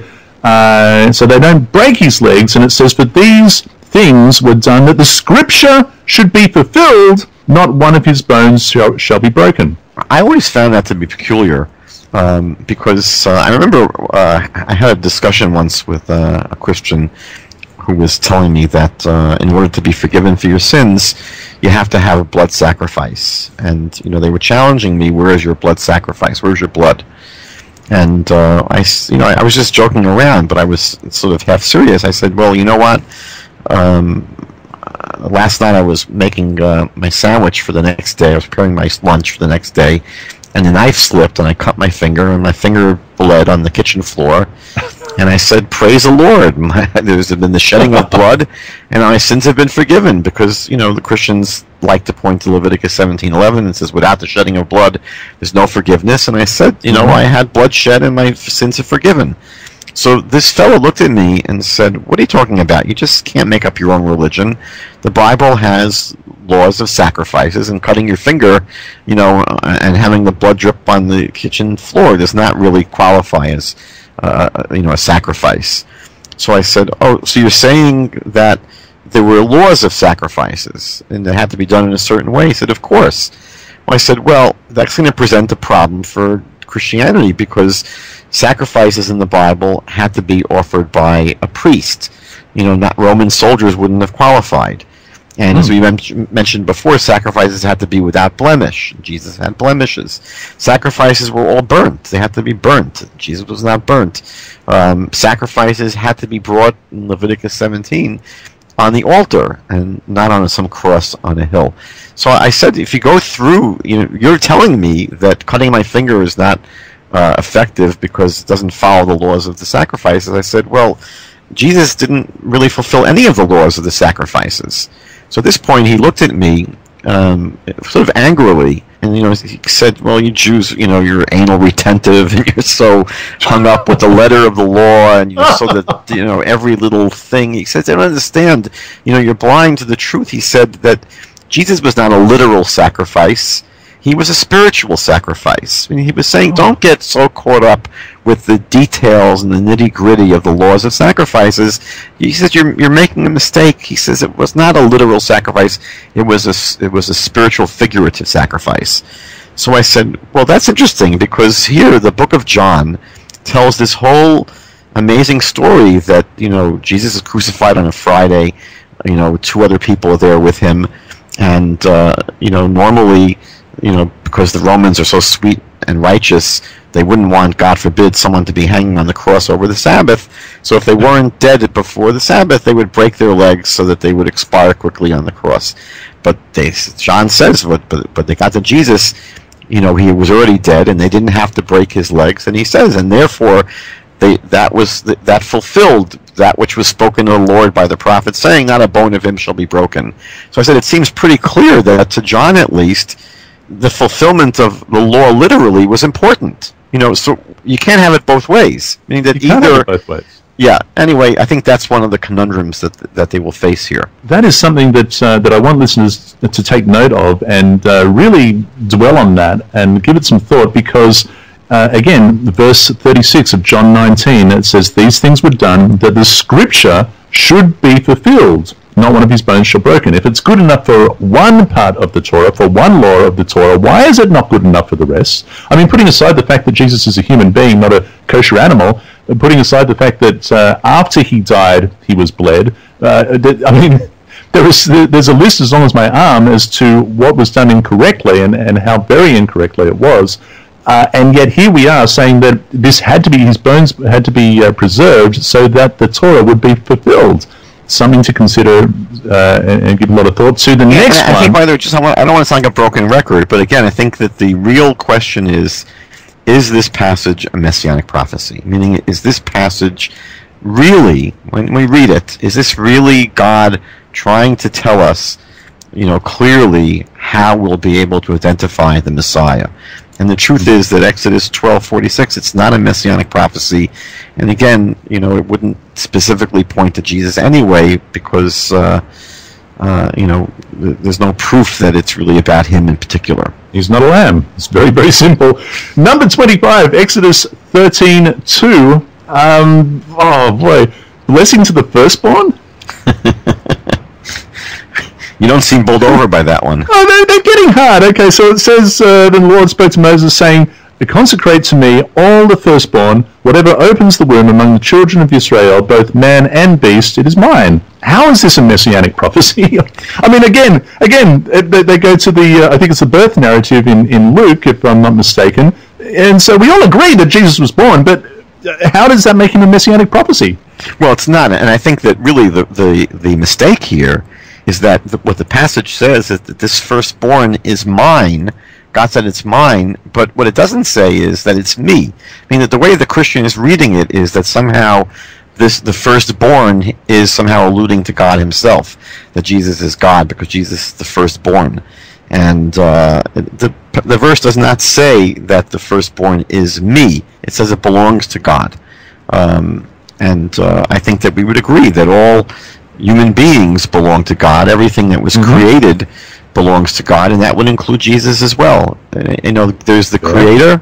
uh, so they don't break his legs, and it says, for these things were done that the scripture should be fulfilled, not one of his bones shall, shall be broken. I always found that to be peculiar. Um, because uh, I remember uh, I had a discussion once with uh, a Christian who was telling me that uh, in order to be forgiven for your sins, you have to have a blood sacrifice. And, you know, they were challenging me, where is your blood sacrifice? Where is your blood? And uh, I, you know, I was just joking around, but I was sort of half serious. I said, well, you know what? Um, last night I was making uh, my sandwich for the next day. I was preparing my lunch for the next day, and the knife slipped, and I cut my finger, and my finger bled on the kitchen floor. And I said, "Praise the Lord! My, there's been the shedding of blood, and my sins have been forgiven." Because you know the Christians like to point to Leviticus seventeen eleven and says, "Without the shedding of blood, there's no forgiveness." And I said, "You know, I had blood shed, and my sins are forgiven." So this fellow looked at me and said, "What are you talking about? You just can't make up your own religion. The Bible has laws of sacrifices, and cutting your finger, you know, and having the blood drip on the kitchen floor does not really qualify as, uh, you know, a sacrifice." So I said, "Oh, so you're saying that there were laws of sacrifices, and they had to be done in a certain way?" He said, "Of course." Well, I said, "Well, that's going to present a problem for Christianity, because sacrifices in the Bible had to be offered by a priest. You know, not Roman soldiers wouldn't have qualified. And mm. as we men mentioned before, sacrifices had to be without blemish. Jesus had blemishes. Sacrifices were all burnt. They had to be burnt. Jesus was not burnt. Um, sacrifices had to be brought in Leviticus seventeen on the altar, and not on some cross on a hill." So I said, if you go through, you know, you're telling me that cutting my finger is not uh, effective because it doesn't follow the laws of the sacrifices. I said, well, Jesus didn't really fulfill any of the laws of the sacrifices. So at this point, he looked at me um, sort of angrily, and you know, he said, "Well, you Jews, you know, you're anal retentive, and you're so hung up with the letter of the law, and you're so that you know every little thing." He said, "I don't understand. You know, you're blind to the truth." He said that Jesus was not a literal sacrifice; he was a spiritual sacrifice. I mean, he was saying, "Don't get so caught up with the details and the nitty gritty of the laws of sacrifices." He says, "You're you're making a mistake." He says, "It was not a literal sacrifice. It was a it was a spiritual, figurative sacrifice." So I said, "Well, that's interesting, because here the book of John tells this whole amazing story that you know Jesus is crucified on a Friday. You know, two other people are there with him, and uh, you know normally, you know, because the Romans are so sweet and righteous, they wouldn't want, God forbid, someone to be hanging on the cross over the Sabbath. So if they weren't dead before the Sabbath, they would break their legs so that they would expire quickly on the cross. But they, John says, but, but, but they got to Jesus, you know, he was already dead, and they didn't have to break his legs. And he says, and therefore, they, that was th that fulfilled that which was spoken to the Lord by the prophet, saying, not a bone of him shall be broken. So I said, it seems pretty clear that, to John at least, the fulfillment of the law literally was important. You know, so you can't have it both ways. Meaning that you either, can't have it both ways. Yeah. Anyway, I think that's one of the conundrums that that they will face here. That is something that uh, that I want listeners to take note of, and uh, really dwell on that and give it some thought, because uh, again, verse thirty-six of John nineteen, it says, "These things were done that the Scripture should be fulfilled. Not one of his bones shall be broken." If it's good enough for one part of the Torah, for one law of the Torah, why is it not good enough for the rest? I mean, putting aside the fact that Jesus is a human being, not a kosher animal, putting aside the fact that uh, after he died, he was bled. Uh, I mean, there is, there's a list as long as my arm as to what was done incorrectly, and, and how very incorrectly it was. Uh, and yet here we are saying that this had to be, his bones had to be uh, preserved so that the Torah would be fulfilled. Something to consider uh, and, and give a lot of thought to. The yeah, next I, I think, one. By the way, just, I, want, I don't want to sound like a broken record, but again, I think that the real question is, is this passage a messianic prophecy? Meaning, is this passage really, when we read it, is this really God trying to tell us, you know, clearly how we'll be able to identify the Messiah? And the truth is that Exodus twelve forty-six, it's not a messianic prophecy, and again, you know, it wouldn't specifically point to Jesus anyway, because uh, uh, you know, there's no proof that it's really about him in particular. He's not a lamb. It's very, very simple. Number twenty-five, Exodus thirteen two. Um, oh boy, blessing to the firstborn. You don't seem bowled over by that one. Oh, they're, they're getting hard. Okay, so it says, uh, then the Lord spoke to Moses, saying, "Consecrate to me all the firstborn, whatever opens the womb among the children of Israel, both man and beast, it is mine." How is this a messianic prophecy? I mean, again, again, they, they go to the, uh, I think it's the birth narrative in, in Luke, if I'm not mistaken. And so we all agree that Jesus was born, but how does that make him a messianic prophecy? Well, it's not, and I think that really the the, the mistake here is that the, what the passage says is that this firstborn is mine. God said it's mine, but what it doesn't say is that it's me. I mean, that the way the Christian is reading it is that somehow this the firstborn is somehow alluding to God himself, that Jesus is God because Jesus is the firstborn. And uh, the, the verse does not say that the firstborn is me. It says it belongs to God. Um, and uh, I think that we would agree that all human beings belong to God. Everything that was mm-hmm. created belongs to God, and that would include Jesus as well. You know, there's the Creator,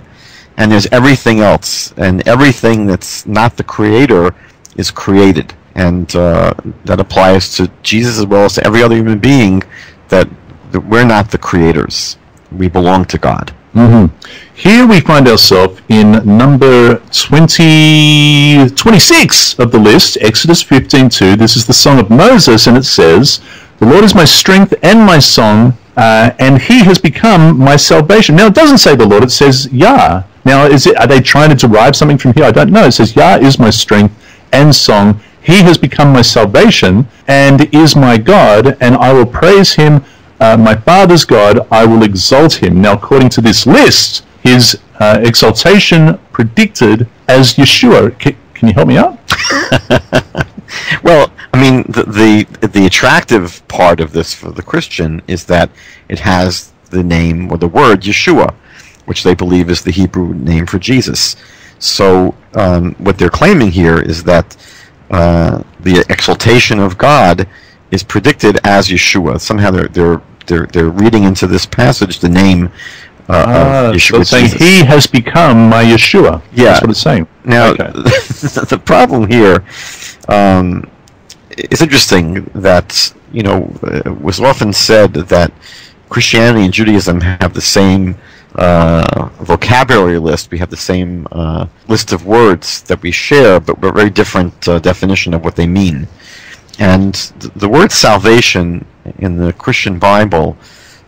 and there's everything else, and everything that's not the Creator is created, and uh, that applies to Jesus as well as to every other human being, that, that we're not the creators. We belong to God. Mm-hmm. Here we find ourselves in number twenty, twenty-six of the list, Exodus fifteen two. This is the Song of Moses, and it says, "The Lord is my strength and my song, uh, and he has become my salvation." Now, it doesn't say the Lord. It says Yah. Now, is it, are they trying to derive something from here? I don't know. It says Yah is my strength and song. He has become my salvation and is my God, and I will praise him, uh, my father's God. I will exalt him. Now, according to this list, his uh, exaltation predicted as Yeshua. C- can you help me out? Well, I mean, the, the the attractive part of this for the Christian is that it has the name or the word Yeshua, which they believe is the Hebrew name for Jesus. So um, what they're claiming here is that uh, the exaltation of God is predicted as Yeshua. Somehow they're they're they're, they're reading into this passage the name. Uh, ah, Yeshua, so it's saying Jesus. He has become my Yeshua. Yeah. That's what it's saying. Now, okay. The problem here, um, it's interesting that, you know, it was often said that Christianity and Judaism have the same uh, vocabulary list. We have the same uh, list of words that we share, but we're very different uh, definition of what they mean. And th- the word salvation in the Christian Bible,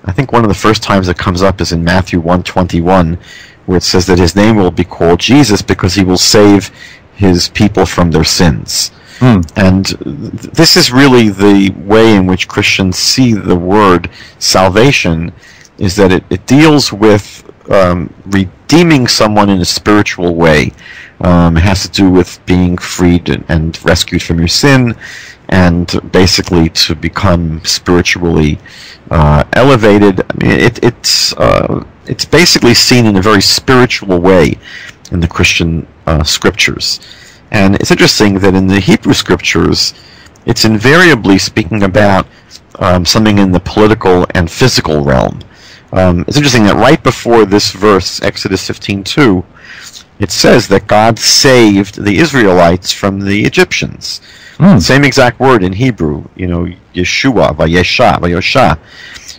I think one of the first times it comes up is in Matthew one twenty-one, where it says that his name will be called Jesus because he will save his people from their sins. Hmm. And th- this is really the way in which Christians see the word salvation, is that it, it deals with um, redeeming someone in a spiritual way. Um, it has to do with being freed and, and rescued from your sin, and basically to become spiritually uh, elevated. I mean, it, it's uh, it's basically seen in a very spiritual way in the Christian uh, scriptures. And it's interesting that in the Hebrew scriptures, it's invariably speaking about um, something in the political and physical realm. Um, it's interesting that right before this verse, Exodus fifteen two, it says that God saved the Israelites from the Egyptians. Mm. Same exact word in Hebrew, you know, Yeshua, Vayesha, Vayosha.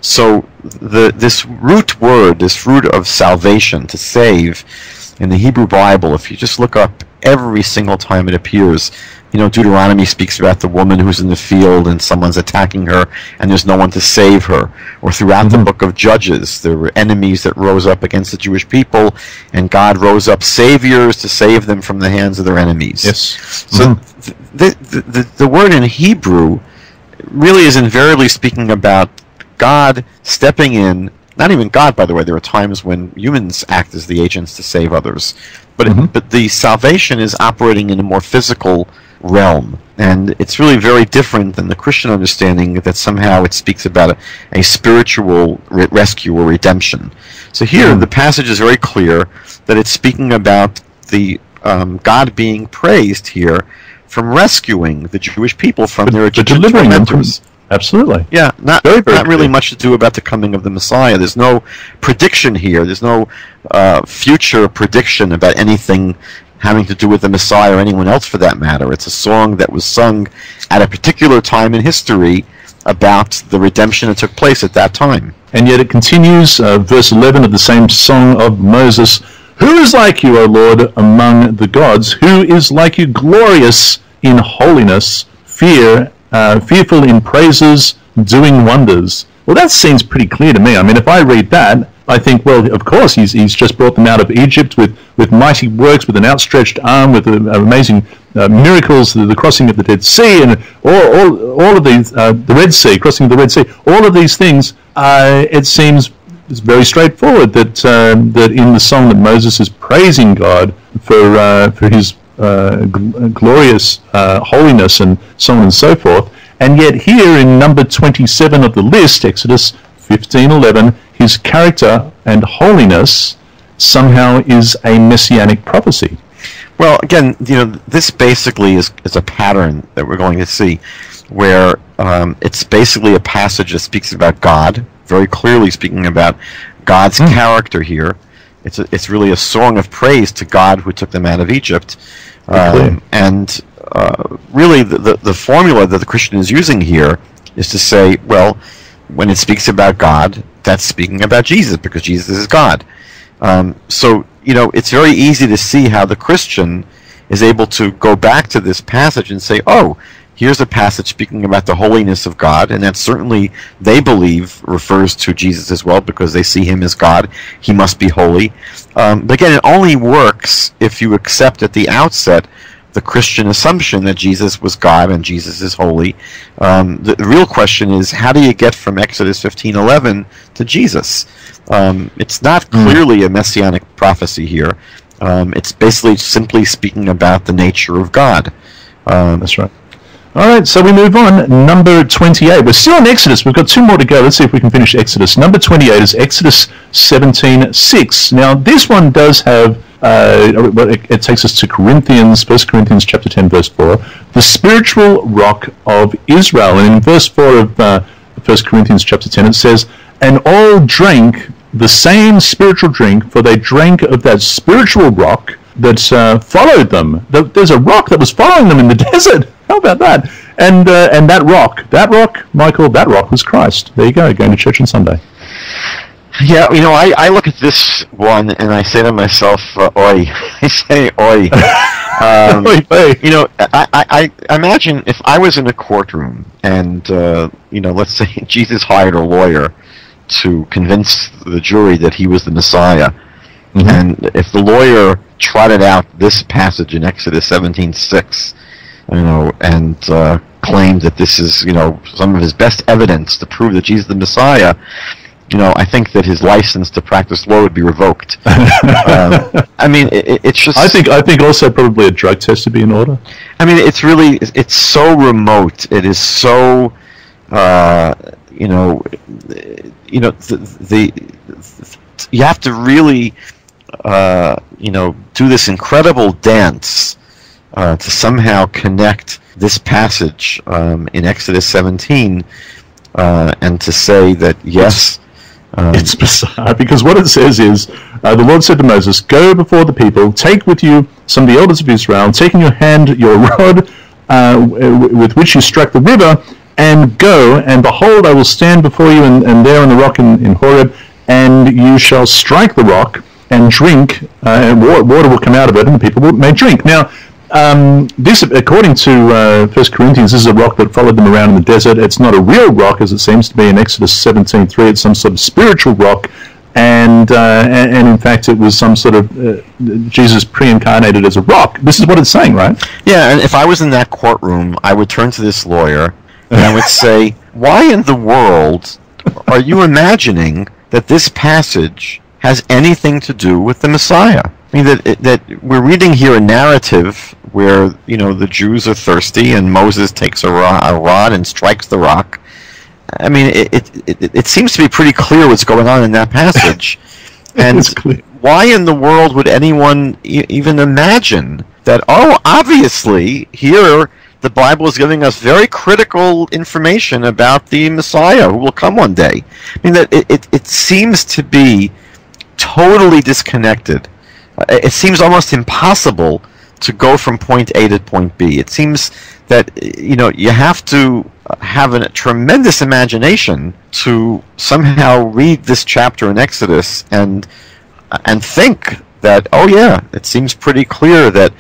So the, this root word, this root of salvation, to save, in the Hebrew Bible, if you just look up every single time it appears, you know, Deuteronomy speaks about the woman who's in the field and someone's attacking her and there's no one to save her. Or throughout mm-hmm. the book of Judges, there were enemies that rose up against the Jewish people, and God rose up saviors to save them from the hands of their enemies. Yes. So mm-hmm. the, the, the, the word in Hebrew really is invariably speaking about God stepping in. Not even God, by the way. There are times when humans act as the agents to save others. But mm-hmm. it, but the salvation is operating in a more physical realm. And it's really very different than the Christian understanding that somehow it speaks about a, a spiritual re- rescue or redemption. So here, mm-hmm. the passage is very clear that it's speaking about the um, God being praised here from rescuing the Jewish people from but, their Egyptian tormentors. Absolutely. Yeah, not very, very not really much to do about the coming of the Messiah. There's no prediction here. There's no uh, future prediction about anything having to do with the Messiah or anyone else for that matter. It's a song that was sung at a particular time in history about the redemption that took place at that time. And yet it continues, uh, verse eleven of the same Song of Moses, "Who is like you, O Lord, among the gods? Who is like you, glorious in holiness, fear Uh, fearful in praises, doing wonders." Well, that seems pretty clear to me. I mean, if I read that, I think, well, of course, he's, he's just brought them out of Egypt with, with mighty works, with an outstretched arm, with uh, amazing uh, miracles, the, the crossing of the Dead Sea, and all, all, all of these, uh, the Red Sea, crossing of the Red Sea, all of these things, uh, it seems it's very straightforward that um, that in the song that Moses is praising God for, uh, for his uh, gl glorious uh, holiness and so on and so forth, and yet here in number twenty-seven of the list, Exodus fifteen eleven, his character and holiness somehow is a messianic prophecy. Well, again, you know, this basically is, is a pattern that we're going to see, where um, it's basically a passage that speaks about God, very clearly speaking about God's mm. character here. It's a, it's really a song of praise to God who took them out of Egypt. Um, and uh, really the, the, the formula that the Christian is using here is to say, well, when it speaks about God, that's speaking about Jesus, because Jesus is God. Um, so, you know, it's very easy to see how the Christian is able to go back to this passage and say, oh, here's a passage speaking about the holiness of God, and that certainly, they believe, refers to Jesus as well, because they see him as God. He must be holy. Um, but again, it only works if you accept at the outset the Christian assumption that Jesus was God and Jesus is holy. Um, the real question is, how do you get from Exodus fifteen eleven to Jesus? Um, it's not clearly a messianic prophecy here. Um, it's basically simply speaking about the nature of God. Um, That's right. All right, so we move on. Number twenty-eight. We're still in Exodus. We've got two more to go. Let's see if we can finish Exodus. Number twenty-eight is Exodus seventeen six. Now, this one does have, uh, it, it takes us to Corinthians, First Corinthians chapter ten, verse four, the spiritual rock of Israel. And in verse four of uh, First Corinthians chapter ten, it says, "And all drank the same spiritual drink, for they drank of that spiritual rock that uh, followed them." There's a rock that was following them in the desert. How about that? And uh, and that rock, that rock, Michael, that rock was Christ. There you go, going to church on Sunday. Yeah, you know, I, I look at this one and I say to myself, uh, oi. I say, oi. Um, oy, oy. You know, I, I, I imagine if I was in a courtroom and, uh, you know, let's say Jesus hired a lawyer to convince the jury that he was the Messiah. Mm-hmm. And if the lawyer trotted out this passage in Exodus seventeen six, you know, and uh, claimed that this is, you know, some of his best evidence to prove that Jesus is the Messiah, you know, I think that his license to practice law would be revoked. um, I mean, it, it's just... I think, I think also probably a drug test would be in order. I mean, it's really, it's so remote. It is so, uh, you know, you know, the, the you have to really, uh, you know, do this incredible dance Uh, to somehow connect this passage um, in Exodus seventeen uh, and to say that, yes... Um, it's bizarre, because what it says is, uh, the Lord said to Moses, "Go before the people, take with you some of the elders of Israel, take in your hand your rod uh, w with which you struck the river, and go, and behold, I will stand before you, and, and there on the rock in, in Horeb, and you shall strike the rock, and drink, uh, and wa water will come out of it, and the people will, may drink." Now, Um, this, according to uh, First Corinthians, this is a rock that followed them around in the desert. It's not a real rock, as it seems to be in Exodus seventeen three. It's some sort of spiritual rock, and uh, and, and in fact, it was some sort of uh, Jesus pre-incarnated as a rock. This is what it's saying, right? Yeah, and if I was in that courtroom, I would turn to this lawyer, and I would say, "Why in the world are you imagining that this passage has anything to do with the Messiah?" I mean, that, that we're reading here a narrative where, you know, the Jews are thirsty and Moses takes a rod, a rod and strikes the rock. I mean, it, it, it, it seems to be pretty clear what's going on in that passage. And why in the world would anyone e even imagine that, oh, obviously, here the Bible is giving us very critical information about the Messiah who will come one day. I mean, that it, it, it seems to be totally disconnected. It seems almost impossible to go from point A to point B. It seems that, you know, you have to have a tremendous imagination to somehow read this chapter in Exodus and and think that, oh yeah, it seems pretty clear that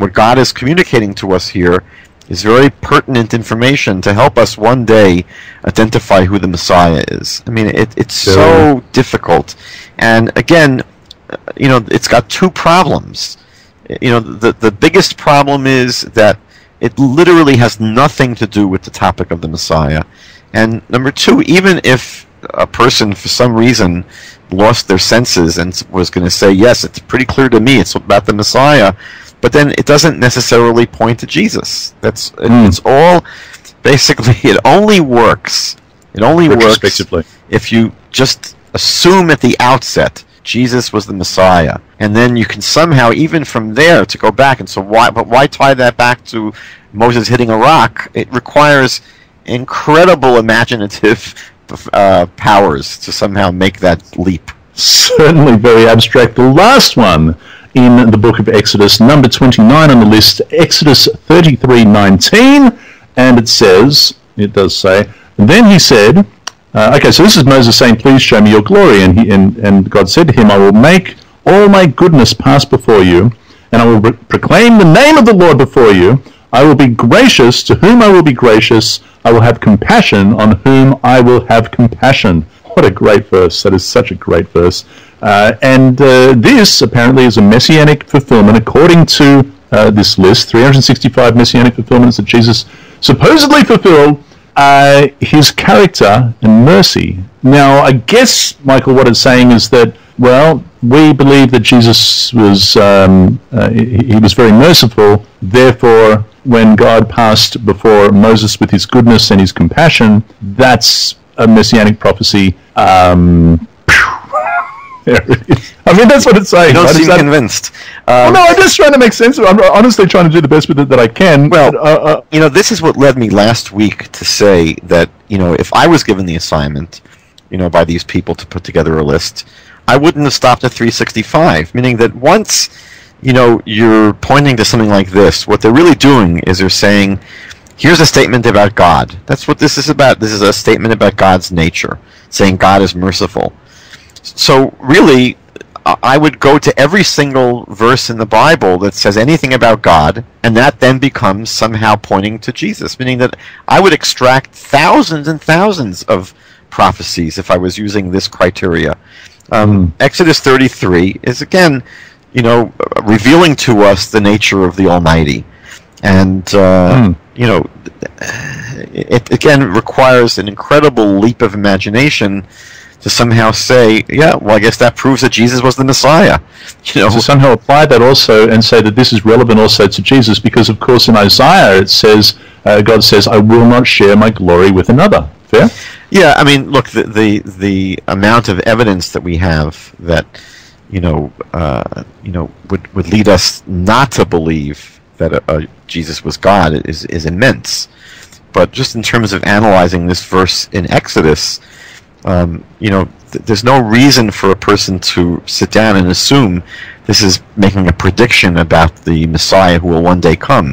what God is communicating to us here is very pertinent information to help us one day identify who the Messiah is. I mean, it, it's so, so difficult. And again, you know, it's got two problems. You know, the, the biggest problem is that it literally has nothing to do with the topic of the Messiah. And number two, even if a person for some reason lost their senses and was going to say, yes, it's pretty clear to me, it's about the Messiah, but then it doesn't necessarily point to Jesus. That's mm. It's all, basically, it only works, it only works if you just assume at the outset Jesus was the Messiah. And then you can somehow, even from there, to go back. And so why, but why tie that back to Moses hitting a rock? It requires incredible imaginative uh, powers to somehow make that leap. Certainly very abstract. The last one in the book of Exodus, number twenty-nine on the list, Exodus thirty-three nineteen, and it says, it does say, and then he said, Uh, okay, so this is Moses saying, please show me your glory. And, he, and, and God said to him, I will make all my goodness pass before you, and I will pro proclaim the name of the Lord before you. I will be gracious to whom I will be gracious. I will have compassion on whom I will have compassion. What a great verse. That is such a great verse. Uh, and uh, this apparently is a messianic fulfillment according to uh, this list, three hundred sixty-five messianic fulfillments that Jesus supposedly fulfilled. Uh, his character and mercy. Now, I guess, Michael, what it's saying is that, well, we believe that Jesus was, um, uh, he, he was very merciful, therefore, when God passed before Moses with his goodness and his compassion, that's a messianic prophecy. Um, there it is. I mean, that's what it's saying. You don't seem convinced. Um, well, no, I'm just trying to make sense of it. I'm honestly trying to do the best with it that I can. Well, uh, uh, you know, this is what led me last week to say that, you know, if I was given the assignment, you know, by these people to put together a list, I wouldn't have stopped at three sixty-five, meaning that once, you know, you're pointing to something like this, what they're really doing is they're saying, here's a statement about God. That's what this is about. This is a statement about God's nature, saying God is merciful. So really, I would go to every single verse in the Bible that says anything about God, and that then becomes somehow pointing to Jesus, meaning that I would extract thousands and thousands of prophecies if I was using this criteria. Um, Exodus thirty-three is, again, you know, revealing to us the nature of the Almighty. And, uh, hmm. you know, it, again, requires an incredible leap of imagination to somehow say, yeah, well, I guess that proves that Jesus was the Messiah. You know, to somehow apply that also and say that this is relevant also to Jesus, because, of course, in Isaiah it says, uh, God says, I will not share my glory with another. Fair? Yeah, I mean, look, the the, the amount of evidence that we have that, you know, uh, you know, would, would lead us not to believe that uh, uh, Jesus was God is, is immense. But just in terms of analyzing this verse in Exodus, Um, you know, th there's no reason for a person to sit down and assume this is making a prediction about the Messiah who will one day come.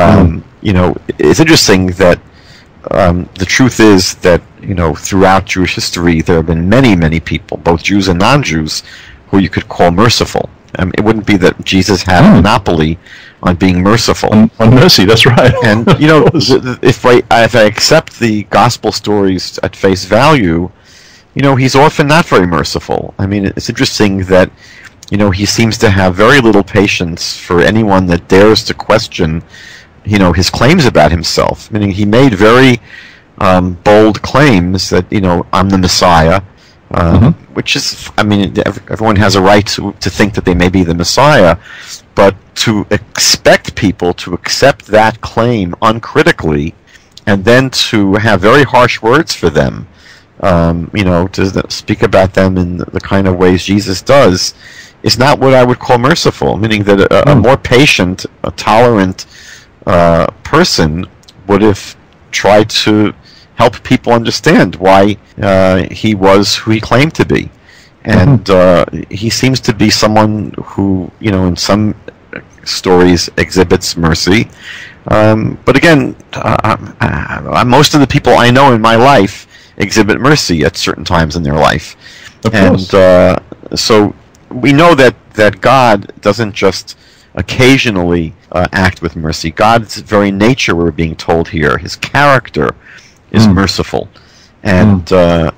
Um, mm. You know, it's interesting that um, the truth is that, you know, throughout Jewish history there have been many, many people, both Jews and non-Jews, who you could call merciful. Um, it wouldn't be that Jesus had mm. a monopoly on being merciful. On, on mercy, that's right. And, you know, if I, if I accept the gospel stories at face value, you know, he's often not very merciful. I mean, it's interesting that, you know, he seems to have very little patience for anyone that dares to question, you know, his claims about himself. Meaning he made very um, bold claims that, you know, I'm the Messiah. Uh, mm-hmm. Which is, I mean, everyone has a right to, to think that they may be the Messiah, but to expect people to accept that claim uncritically and then to have very harsh words for them, um, you know, to speak about them in the kind of ways Jesus does, is not what I would call merciful, meaning that a, a more patient, a tolerant uh, person would have tried to help people understand why uh, he was who he claimed to be. And uh, he seems to be someone who, you know, in some stories exhibits mercy. Um, but again, uh, uh, most of the people I know in my life exhibit mercy at certain times in their life. Of course. And uh, so we know that, that God doesn't just occasionally uh, act with mercy. God's very nature, we're being told here, his character is mm. merciful. And mm. uh,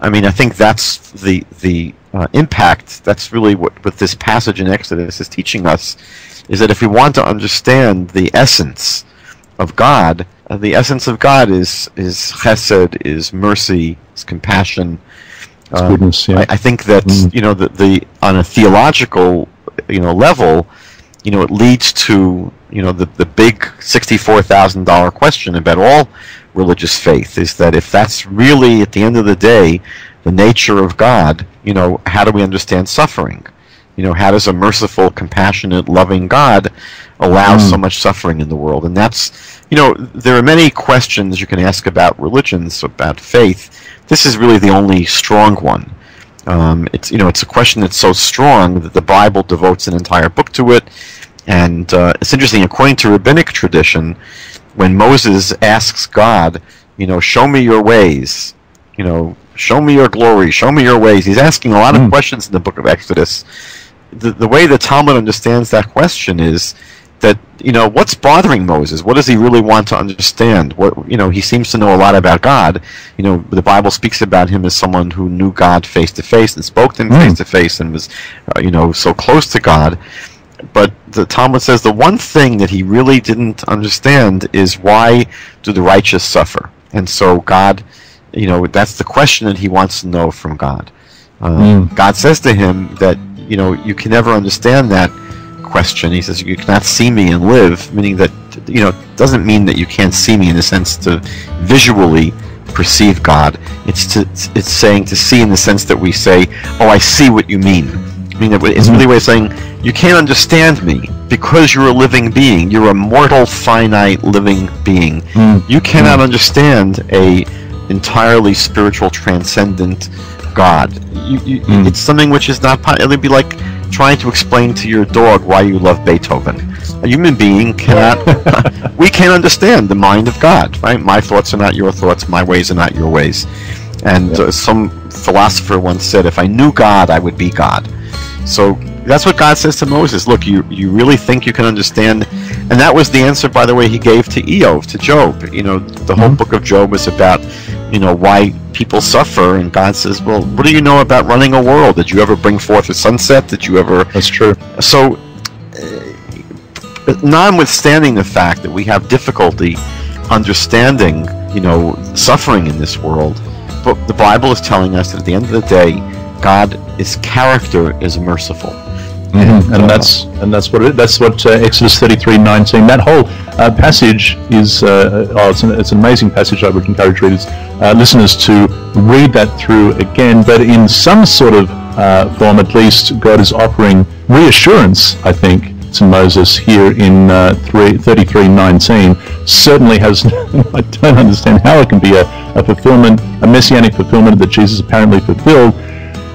I mean, I think that's the the uh, impact. That's really what, what this passage in Exodus is teaching us, is that if we want to understand the essence of God, uh, the essence of God is, is chesed, is mercy, is compassion. Um, goodness, yeah. I, I think that mm. you know the, the on a theological you know level, you know it leads to you know the the big sixty-four thousand dollar question about all religious faith, is that if that's really at the end of the day the nature of God, you know how do we understand suffering? You know how does a merciful, compassionate, loving God allow mm. so much suffering in the world? And that's you know there are many questions you can ask about religions, about faith. This is really the only strong one. Um, it's you know it's a question that's so strong that the Bible devotes an entire book to it. And uh, it's interesting, according to rabbinic tradition, when Moses asks God, you know, show me your ways, you know, show me your glory, show me your ways, he's asking a lot of mm. questions in the book of Exodus. The, the way the Talmud understands that question is that, you know, what's bothering Moses? What does he really want to understand? What, you know, he seems to know a lot about God. You know, the Bible speaks about him as someone who knew God face to face and spoke to him mm. face to face and was, uh, you know, so close to God. But the Talmud says the one thing that he really didn't understand is, why do the righteous suffer? And so God, you know, that's the question that he wants to know from God. Uh, mm. God says to him that, you know, you can never understand that question. He says, you cannot see me and live, meaning that, you know, doesn't mean that you can't see me in the sense to visually perceive God. It's to, it's saying to see in the sense that we say, oh, I see what you mean. I mean, it's really a way of saying, you can't understand me because you're a living being. You're a mortal, finite, living being. Mm. You cannot mm. understand a entirely spiritual, transcendent God. You, you, mm. It's something which is not possible. It would be like trying to explain to your dog why you love Beethoven. A human being cannot... we can't understand the mind of God, right? My thoughts are not your thoughts. My ways are not your ways. And yeah. uh, some philosopher once said, if I knew God, I would be God. So that's what God says to Moses. Look, you, you really think you can understand? And that was the answer, by the way, he gave to Eov, to Job. You know, the whole book of Job is about, you know, why people suffer. And God says, well, what do you know about running a world? Did you ever bring forth a sunset? Did you ever... That's true. So, uh, notwithstanding the fact that we have difficulty understanding, you know, suffering in this world, but the Bible is telling us that at the end of the day, God, His character is merciful, mm-hmm. and, and that's and that's what it, that's what uh, Exodus thirty-three nineteen. That whole uh, passage is uh, oh, it's an, it's an amazing passage. I would encourage readers, uh, listeners, to read that through again. But in some sort of uh, form, at least, God is offering reassurance, I think, to Moses here in uh, thirty-three nineteen. Certainly has, I don't understand how it can be a, a fulfillment, a messianic fulfillment that Jesus apparently fulfilled.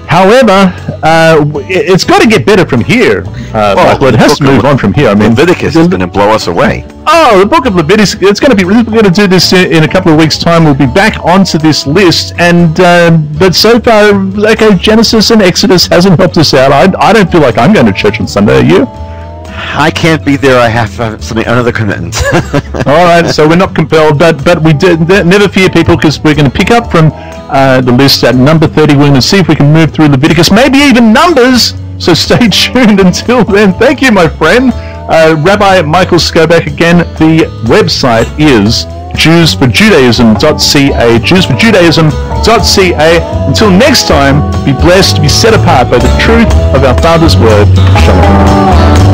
However, uh, it's got to get better from here. Uh, well, Michael, it has to move on from here. I mean, Leviticus is going to blow us away. Oh, the book of Leviticus. It's going to be. We're going to do this in, in a couple of weeks' time. We'll be back onto this list. And uh, but so far, okay, Genesis and Exodus hasn't helped us out. I I don't feel like I'm going to church on Sunday. Are you? I can't be there. I have uh, something, another commitment. All right, so we're not compelled, but but we did, never fear, people, because we're going to pick up from uh, the list at number thirty. We're going to see if we can move through Leviticus, maybe even Numbers. So stay tuned until then. Thank you, my friend. Uh, Rabbi Michael Skobac, again, the website is jews for judaism dot c a, jews for judaism dot c a. Until next time, be blessed, be set apart by the truth of our Father's Word. Shalom.